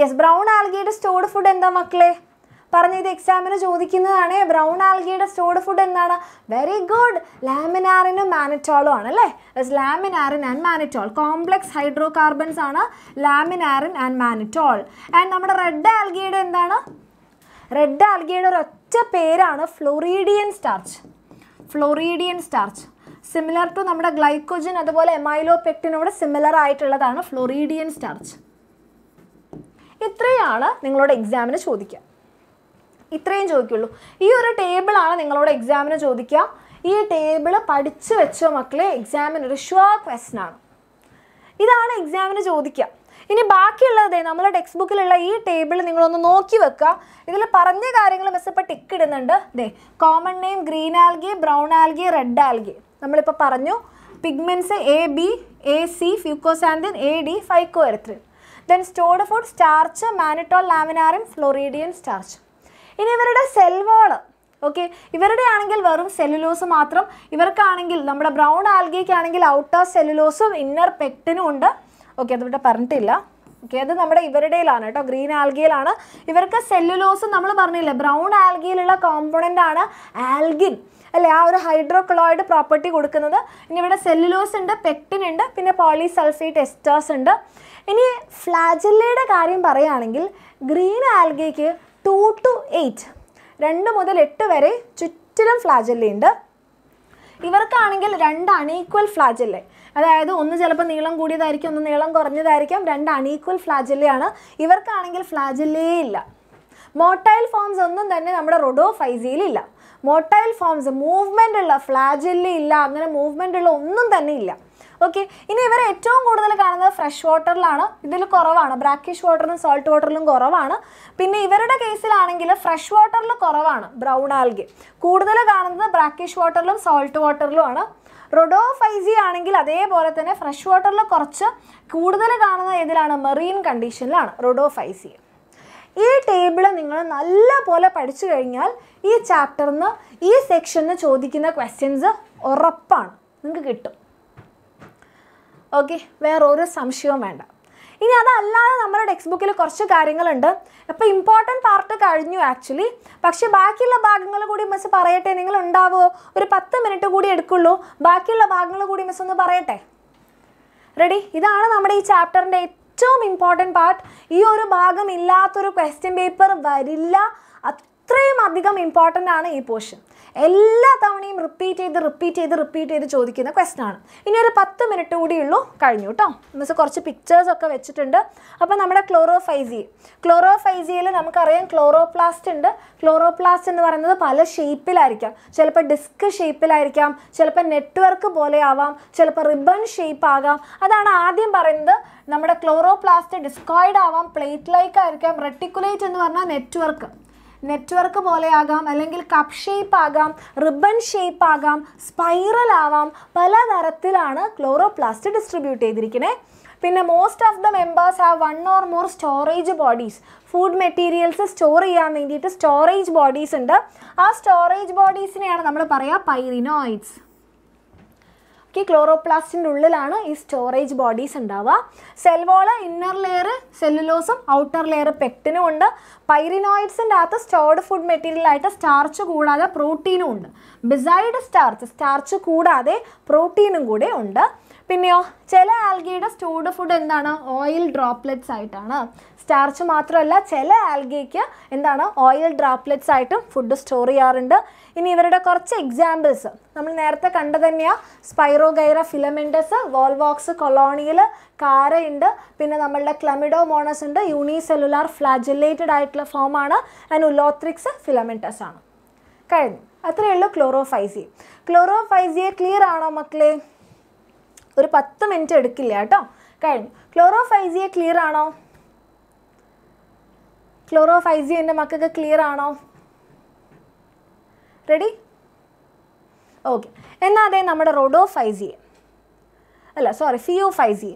യെസ്, ബ്രൗൺ ആൽഗിയുടെ സ്റ്റോർഡ് ഫുഡ് എന്താ മക്കളെ? പറഞ്ഞ ഇത് എക്സാമിന് ചോദിക്കുന്നതാണ്. ബ്രൗൺ ആൽഗിയുടെ സ്റ്റോർഡ് ഫുഡ് എന്താണ്? വെരി ഗുഡ്, ലാമിനാറിനും മാനിറ്റോളും ആണ് അല്ലേ? Laminarin and mannitol complex hydro carbons ആണ് ലാമിനാറിൻ ആൻഡ് മാനിറ്റോൾ. ആൻഡ് നമ്മുടെ റെഡ് ആൽഗിയുടെ ഒരൊറ്റ പേരാണ് ഫ്ലോറിഡിയൻ സ്റ്റാർച്ച്. സിമിലർ ടു നമ്മുടെ ഗ്ലൈക്കോജൻ, അതുപോലെ എമൈലോപെക്റ്റിനോട് സിമിലർ ആയിട്ടുള്ളതാണ് ഫ്ലോറിഡിയൻ സ്റ്റാർച്ച്. ഇത്രയാണ് നിങ്ങളോട് എക്സാമിന് ചോദിക്കുക, ഇത്രയും ചോദിക്കുള്ളൂ. ഈ ഒരു ടേബിളാണ് നിങ്ങളോട് എക്സാമിന് ചോദിക്കുക. ഈ ടേബിൾ പഠിച്ചു വെച്ചോ മക്കളെ, എക്സാമിന് ഒരു ഷുവർ ക്വസ്റ്റൻ ആണ്. ഇതാണ് എക്സാമിന് ചോദിക്കുക. ഇനി ബാക്കിയുള്ളത് നമ്മുടെ ടെക്സ്റ്റ് ബുക്കിലുള്ള ഈ ടേബിൾ നിങ്ങളൊന്ന് നോക്കി വെക്കുക. ഇതിൽ പറഞ്ഞ കാര്യങ്ങൾ മിസ് ഇപ്പോൾ ടിക്ക് ഇടുന്നുണ്ട്. Common name green algae, brown algae, red algae നമ്മളിപ്പോൾ പറഞ്ഞു. Pigments AB AC, fucoxanthin, AD, phycoerythrin. Then stored food starch, mannitol, laminarin, floridean starch. ഇനി ഇവരുടെ സെൽ വാള്. ഓക്കെ, ഇവരുടെ ആണെങ്കിൽ വെറും സെല്ലുലോസ് മാത്രം. ഇവർക്കാണെങ്കിൽ നമ്മുടെ ബ്രൗൺ ആൽഗിക്കാണെങ്കിൽ ഔട്ടർ സെല്ലുലോസും ഇന്നർ പെക്റ്റിനും ഉണ്ട്. ഓക്കെ, അതിവിടെ പറഞ്ഞിട്ടില്ല. ഓക്കെ, അത് നമ്മുടെ ഇവരുടെയിലാണ് കേട്ടോ, ഗ്രീൻ ആൽഗിയിലാണ്. ഇവർക്ക് സെല്ലുലോസ് നമ്മൾ പറഞ്ഞില്ല, ബ്രൗൺ ആൽഗിയിലുള്ള കോമ്പണൻ്റ് ആണ് ആൽഗിൻ അല്ലേ, ആ ഒരു ഹൈഡ്രോക്ലോറൈഡ് പ്രോപ്പർട്ടി കൊടുക്കുന്നത്. ഇനി ഇവിടെ സെല്ലുലോസ് ഉണ്ട്, പെക്റ്റിൻ ഉണ്ട്, പിന്നെ പോളിസൾഫേറ്റ് എസ്റ്റേഴ്സ് ഉണ്ട്. ഇനി ഫ്ലാജെല്ലയുടെ കാര്യം പറയുകയാണെങ്കിൽ ഗ്രീൻ ആൽഗിക്ക് 2 to 8, 2 മുതൽ 8 വരെ ചുറ്റിലും ഫ്ലാജെല്ലയുണ്ട്. ഇവർക്കാണെങ്കിൽ 2 അണീക്വൽ ഫ്ലാജെല്ലെ, അതായത് ഒന്ന് ചിലപ്പോൾ നീളം കൂടിയതായിരിക്കും, ഒന്ന് നീളം കുറഞ്ഞതായിരിക്കും. 2 അണീക്വൽ ഫ്ലാജെല്ലയാണ്. ഇവർക്കാണെങ്കിൽ ഫ്ലാജെല്ലേ ഇല്ല. മോട്ടൈൽ ഫോംസ് ഒന്നും തന്നെ നമ്മുടെ റൊഡോഫൈസിയിലില്ല. motile forms, movement illa, flagella illa, angane movement illa onnum thanne illa. Okay, ini ivare ettavum koodal kaanunna fresh water ilana, idil koravana, brackish water and salt water ilum koravana. Pinne ivarude case il aanengil fresh water il koravana, brown algae. Koodal kaanunna brackish water ilum salt water ilana. Rhodophysi aanengil adepole thanne fresh water il korchu koodal kaanunna edilana marine condition ilana rhodophysi. This table is this chapter in this section questions okay, where or samshayam venda. Ini adha textbook il korchu karyangal undu. Appo important part kazhinju actually. Pakshe baakiyulla bhagangal koodi miss parayate ningal undavo oru 10 minute koodi edukkullu. Baakiyulla bhagangal koodi miss onnu parayate. Ready? Idana nammade ee chapter inde ഏറ്റവും important part ഈ ഒരു ഭാഗം ഇല്ലാത്ത ഒരു question paper വരില്ല അത്രയും അധികം important ആണ് ഈ പോർഷൻ എല്ലാ തവണയും റിപ്പീറ്റ് ചെയ്ത് ചോദിക്കുന്ന ക്വസ്റ്റ്യൻ ആണ് ഇനി ഒരു 10 മിനിറ്റ് കൂടി ഉള്ളൂ കഴിഞ്ഞു ട്ടോ മിസ് കുറച്ച് പിക്ചേഴ്സ് ഒക്കെ വെച്ചിട്ടുണ്ട് അപ്പോൾ നമ്മുടെ ക്ലോറോഫൈസിയിൽ നമുക്ക് അറിയാം ക്ലോറോപ്ലാസ്റ്റ് ഉണ്ട് ക്ലോറോപ്ലാസ്റ്റ് എന്ന് പറയുന്നത് പല ഷേപ്പിലായിരിക്കാം ചിലപ്പോൾ ഡിസ്ക് ഷേപ്പിലായിരിക്കാം ചിലപ്പോൾ നെറ്റ്വർക്ക് പോലെ ആവാം ചിലപ്പോൾ റിബൺ ഷേപ്പ് ആകാം അതാണ് ആദ്യം പറയുന്നത് നമ്മുടെ ക്ലോറോപ്ലാസ്റ്റ് ഡിസ്കോയിഡ് ആവാം പ്ലേറ്റ് ലൈക്ക് ആയിരിക്കാം റെട്ടിക്കുലേറ്റ് എന്ന് പറഞ്ഞാൽ നെറ്റ്വർക്ക് പോലെ ആകാം അല്ലെങ്കിൽ കപ്പ് ഷേപ്പ് ആകാം റിബൺ ഷേപ്പ് ആകാം സ്പൈറൽ ആവാം പല തരത്തിലാണ് ക്ലോറോപ്ലാസ്റ്റ് ഡിസ്ട്രിബ്യൂട്ട് ചെയ്തിരിക്കുന്നത് പിന്നെ most of the members have one or more storage bodies food materials store ചെയ്യാൻ വേണ്ടിയിട്ട് സ്റ്റോറേജ് ബോഡീസ് ഉണ്ട് ആ സ്റ്റോറേജ് ബോഡീസിനെയാണ് നമ്മൾ പറയുക പൈറിനോയിഡ്സ് ക്ലോറോപ്ലാസ്റ്റിന്റെ ഉള്ളിലാണ് ഈ സ്റ്റോറേജ് ബോഡീസ് ഉണ്ടാവുക സെൽ വോൾ ഇന്നർ ലെയർ സെല്ലുലോസും ഔട്ടർ ലെയർ പെക്റ്റിനും ഉണ്ട് പൈറിനോയിഡ്സിന്റെ അകത്ത് സ്റ്റോർഡ് ഫുഡ് മെറ്റീരിയൽ ആയിട്ട് സ്റ്റാർച്ച് കൂടാതെ പ്രോട്ടീനും ഉണ്ട് ബിസൈഡ് സ്റ്റാർച്ച് കൂടാതെ പ്രോട്ടീനും കൂടെ ഉണ്ട് പിന്നെയോ ചില ആൽഗയുടെ സ്റ്റോർഡ് ഫുഡ് എന്താണ് ഓയിൽ ഡ്രോപ്ലെറ്റ്സ് ആയിട്ടാണ് സ്റ്റാർച്ച് മാത്രമല്ല ചില ആൽഗയ്ക്ക് എന്താണ് ഓയിൽ ഡ്രോപ്ലെറ്റ്സ് ആയിട്ടും ഫുഡ് സ്റ്റോർ ചെയ്യാറുണ്ട് ഇനി ഇവരുടെ കുറച്ച് എക്സാമ്പിൾസ് നമ്മൾ നേരത്തെ കണ്ട തന്നെയാണ് സ്പൈറോഗൈറ ഫിലമെൻറ്റസ് വോൾവോക്സ് കൊളോണിയൽ കാരയുണ്ട് പിന്നെ നമ്മളുടെ ക്ലമിഡോമോണസ് ഉണ്ട് യൂണിസെല്ലുലാർ ഫ്ലാജെല്ലേറ്റഡ് ആയിട്ടുള്ള ഫോമാണ് ആൻഡ് ഉലോത്രിക്സ് ഫിലമെൻറ്റസ് ആണ് കഴിഞ്ഞു അത്രയേ ഉള്ളൂ ക്ലോറോഫൈസിയെ ക്ലിയർ ആണോ മക്കളെ ഒരു 10 മിനിറ്റ് എടുക്കില്ല ട്ടോ കഴിഞ്ഞു ക്ലോറോഫൈസിയെ ക്ലിയർ ആണോ ക്ലോറോഫൈസി എന്ന മക്കൾക്ക് ക്ലിയർ ആണോ റെഡി ഓക്കേ എന്നാൽ അതേ നമ്മുടെ റോഡോഫൈസി അല്ല സോറി ഫിയോഫൈസി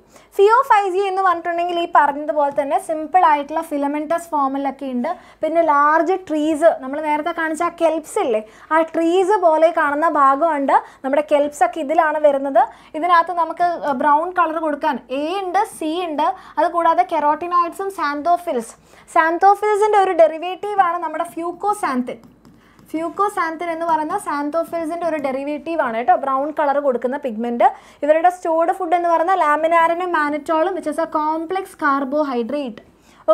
എന്ന് പറഞ്ഞിട്ടുണ്ടെങ്കിൽ ഈ പറഞ്ഞതുപോലെ തന്നെ സിമ്പിൾ ആയിട്ടുള്ള ഫിലമെൻറ്റസ് ഫോമിലൊക്കെ ഉണ്ട് പിന്നെ ലാർജ് ട്രീസ് നമ്മൾ നേരത്തെ കാണിച്ച ആ കെൽപ്സ് ഇല്ലേ ആ ട്രീസ് പോലെ കാണുന്ന ഭാഗമുണ്ട് നമ്മുടെ കെൽപ്സ് ഒക്കെ ഇതിലാണ് വരുന്നത് ഇതിനകത്ത് നമുക്ക് ബ്രൗൺ കളർ കൊടുക്കാൻ എ ഉണ്ട് സി ഉണ്ട് അതുകൂടാതെ കെറോട്ടിനോയിഡ്സും സാന്തോഫിൽസിൻ്റെ ഒരു ഡെറിവേറ്റീവാണ് നമ്മുടെ ഫ്യൂക്കോസാന്തൻ എന്ന് പറയുന്ന സാന്തോഫിൽസിൻ്റെ ഒരു ഡെറിവേറ്റീവ് ആണ് കേട്ടോ ബ്രൗൺ കളർ കൊടുക്കുന്ന പിഗ്മെൻറ്റ് ഇവരുടെ സ്റ്റോർഡ് ഫുഡ് എന്ന് പറയുന്ന ലാമിനാരനും മാനിറ്റോളും which is a complex carbohydrate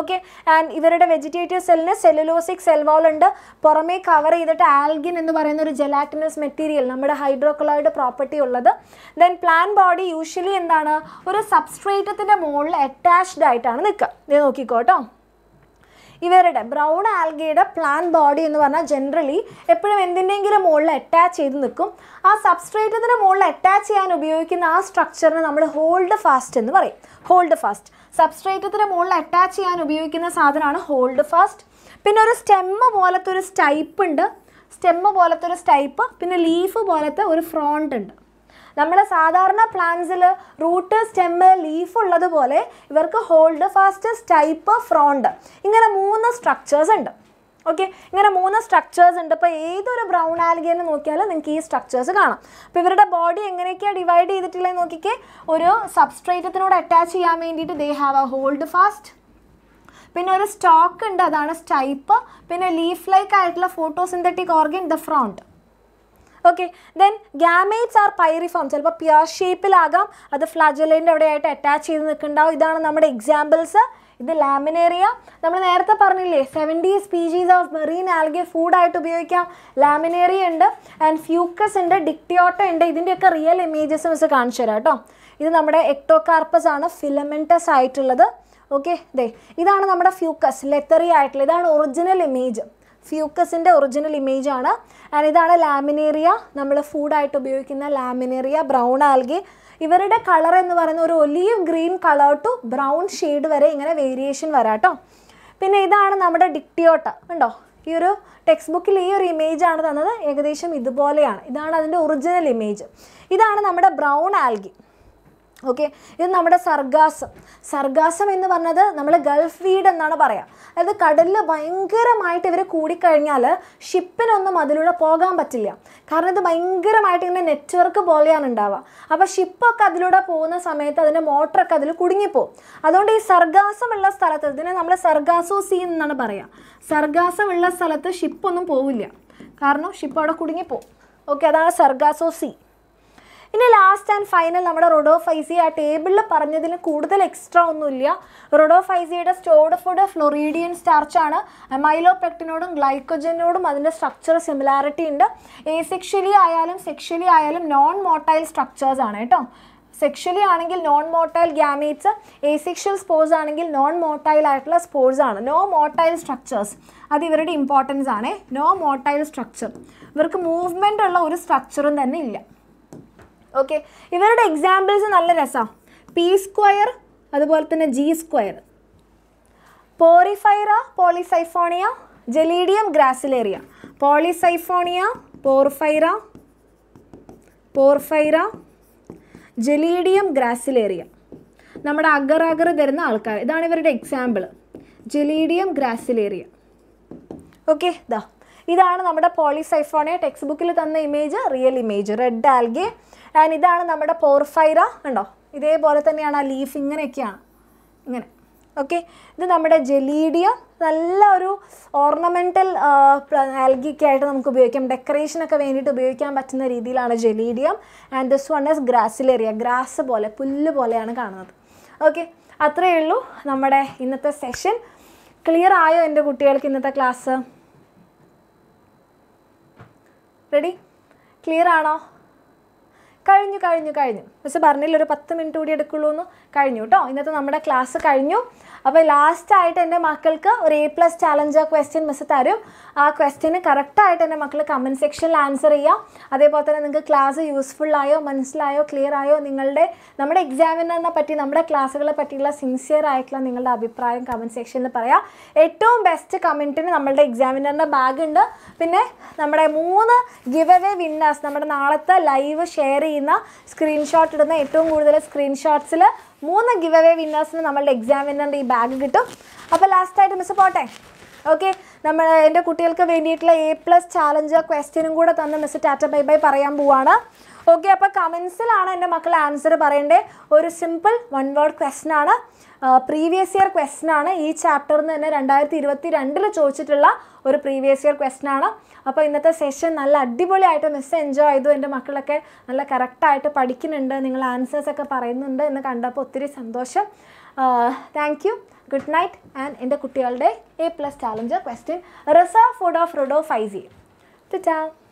okay and ഇവരുടെ വെജിറ്റേറ്റീവ് സെല്ലിന് സെല്ലുലോസിക് സെൽ വാൾ ഉണ്ട് പുറമേ കവർ ചെയ്തിട്ട് ആൽഗിൻ എന്ന് പറയുന്ന ഒരു ജെലാറ്റിനസ് മെറ്റീരിയൽ നമ്മുടെ ഹൈഡ്രോക്ലോറൈഡ് പ്രോപ്പർട്ടി ഉള്ളത് ദെൻ പ്ലാന്റ് ബോഡി യൂഷ്വലി എന്താണ് ഒരു സബ്സ്ട്രേറ്റത്തിൻ്റെ മുകളിൽ അറ്റാച്ച്ഡ് ആയിട്ടാണ് നിൽക്കുക ഇത് നോക്കിക്കോട്ടോ ഇവരുടെ ബ്രൗൺ ആൽഗയുടെ പ്ലാന്റ് ബോഡി എന്ന് പറഞ്ഞാൽ ജനറലി എപ്പോഴും എന്തിൻ്റെങ്കിലും മുകളിൽ അറ്റാച്ച് ചെയ്ത് നിൽക്കും ആ സബ്സ്ട്രേറ്റത്തിൻ്റെ മുകളിൽ അറ്റാച്ച് ചെയ്യാൻ ഉപയോഗിക്കുന്ന ആ സ്ട്രക്ചറിന് നമ്മൾ ഹോൾഡ് ഫാസ്റ്റ് എന്ന് പറയും ഹോൾഡ് ഫാസ്റ്റ് സബ്സ്ട്രേറ്റത്തിൻ്റെ മുകളിൽ അറ്റാച്ച് ചെയ്യാൻ ഉപയോഗിക്കുന്ന സാധനമാണ് ഹോൾഡ് ഫാസ്റ്റ് പിന്നെ ഒരു സ്റ്റെമ്മ് പോലത്തെ ഒരു സ്റ്റൈപ്പ് ഉണ്ട് പിന്നെ ലീഫ് പോലത്തെ ഒരു ഫ്രോണ്ട് ഉണ്ട് നമ്മുടെ സാധാരണ പ്ലാന്റ്സിൽ റൂട്ട് സ്റ്റെമ്മ് ലീഫ് ഉള്ളതുപോലെ ഇവർക്ക് ഹോൾഡ് ഫാസ്റ്റ് സ്റ്റൈപ്പ് ഫ്രോണ്ട് ഇങ്ങനെ 3 സ്ട്രക്ചേഴ്സ് ഉണ്ട് ഓക്കെ അപ്പോൾ ഏതൊരു ബ്രൗൺ ആൽഗേനെ നോക്കിയാലും നിങ്ങൾക്ക് ഈ സ്ട്രക്ചേഴ്സ് കാണാം അപ്പോൾ ഇവരുടെ ബോഡി എങ്ങനെയൊക്കെയാണ് ഡിവൈഡ് ചെയ്തിട്ടുള്ളത് നോക്കിക്കേ ഒരു സബ്സ്ട്രേറ്റത്തിനോട് അറ്റാച്ച് ചെയ്യാൻ വേണ്ടിയിട്ട് they have a holdfast പിന്നെ ഒരു സ്റ്റോക്ക് ഉണ്ട് അതാണ് സ്റ്റൈപ്പ് പിന്നെ ലീഫ് ലൈക്ക് ആയിട്ടുള്ള photosynthetic organ the frond okay then gametes are pyriform ചിലപ്പോൾ പിയർ ഷേപ്പിലാകാം അത് ഫ്ലാജെല്ലിൻ്റെ അവിടെയായിട്ട് അറ്റാച്ച് ചെയ്ത് നിൽക്കുന്നുണ്ടാവും ഇതാണ് നമ്മുടെ എക്സാമ്പിൾസ് ഇത് ലാമിനേറിയ നമ്മൾ നേരത്തെ പറഞ്ഞില്ലേ 70 സ്പീഷീസ് ഓഫ് മെറീൻ ആൽഗെ ഫുഡായിട്ട് ഉപയോഗിക്കാം ലാമിനേറിയ ഉണ്ട് ആൻഡ് ഫ്യൂക്കസ് ഉണ്ട് ഡിക്ടിയോട്ട ഉണ്ട് ഇതിൻ്റെയൊക്കെ റിയൽ ഇമേജസ് മിസ് കാണിച്ചു തരാം കേട്ടോ ഇത് നമ്മുടെ എക്ടോകാർപ്പസ് ആണ് ഫിലമെൻറ്റസ് ആയിട്ടുള്ളത് ഓക്കെ ദേ ഇതാണ് നമ്മുടെ ഫ്യൂക്കസ് ലെത്തറി ആയിട്ടുള്ളത് ഇതാണ് original image Fucus in the original image and this is laminaria, we food laminaria, brown algae. This color is olive green color to brown shade variation. Now this is our dictyota. This textbook image is the original image. This is brown algae. Okay, this is our sargassum. Sargassum is our gulf weed. If you have a good ship, you can't get a good ship. Because you can't get a network. If a ship, you can't get a motor. That's why we sargassum scene. Sargassum is a ship. Because ship can't go. Okay, that's sargassum sea. In the last and final, we have Rhodophysia table. We extra Rhodophysia is stored for the Floridian starch. Amylopectinode and glycogenode structure similarity. Asexually and sexually non-motile structures. Sexually non-motile gametes, asexual spores non-motile spores. No motile structures. That is very important. No motile structure. There is no movement structure. Okay, these are the examples P square, G square. Porifera, Polyciphonia, Gelidium gracilaria. Polyciphonia, Porifera, Gelidium gracilaria. We have agar-agar this is the example. Gelidium gracilaria. Okay, this is the Polyciphonia textbook image, real image, red algae. And this is our porphyra. This is the leaf. Okay. This is our gelidia. This is ornamental algae. Decoration is gelidium. And this one is gracilaria. Grass is pull. Okay. That's why we have session. Clear eye in the class. Ready? Clear eye. Kainu. This is a 10 minute video. This is our class. Last item A plus challenge question. That question is correct. Comment section answer. That is class useful, clear. Our examiner class is sincere. Comment section. The best comment in our examiner bag. Our 3 giveaway winners. Live share. Screenshot screenshots 3 giveaway winners in our examiner bag. Last item is important. Okay, A plus challenger question. Tata bye bye. Okay, comments answer a simple 1-word question. Previous year question each chapter is previous year question. So, in this session, enjoy the correct answers. Thank you. Good night. And in the Kutiyal day, A plus challenger question. Rasa food of Rhodophysia. Ta-ta.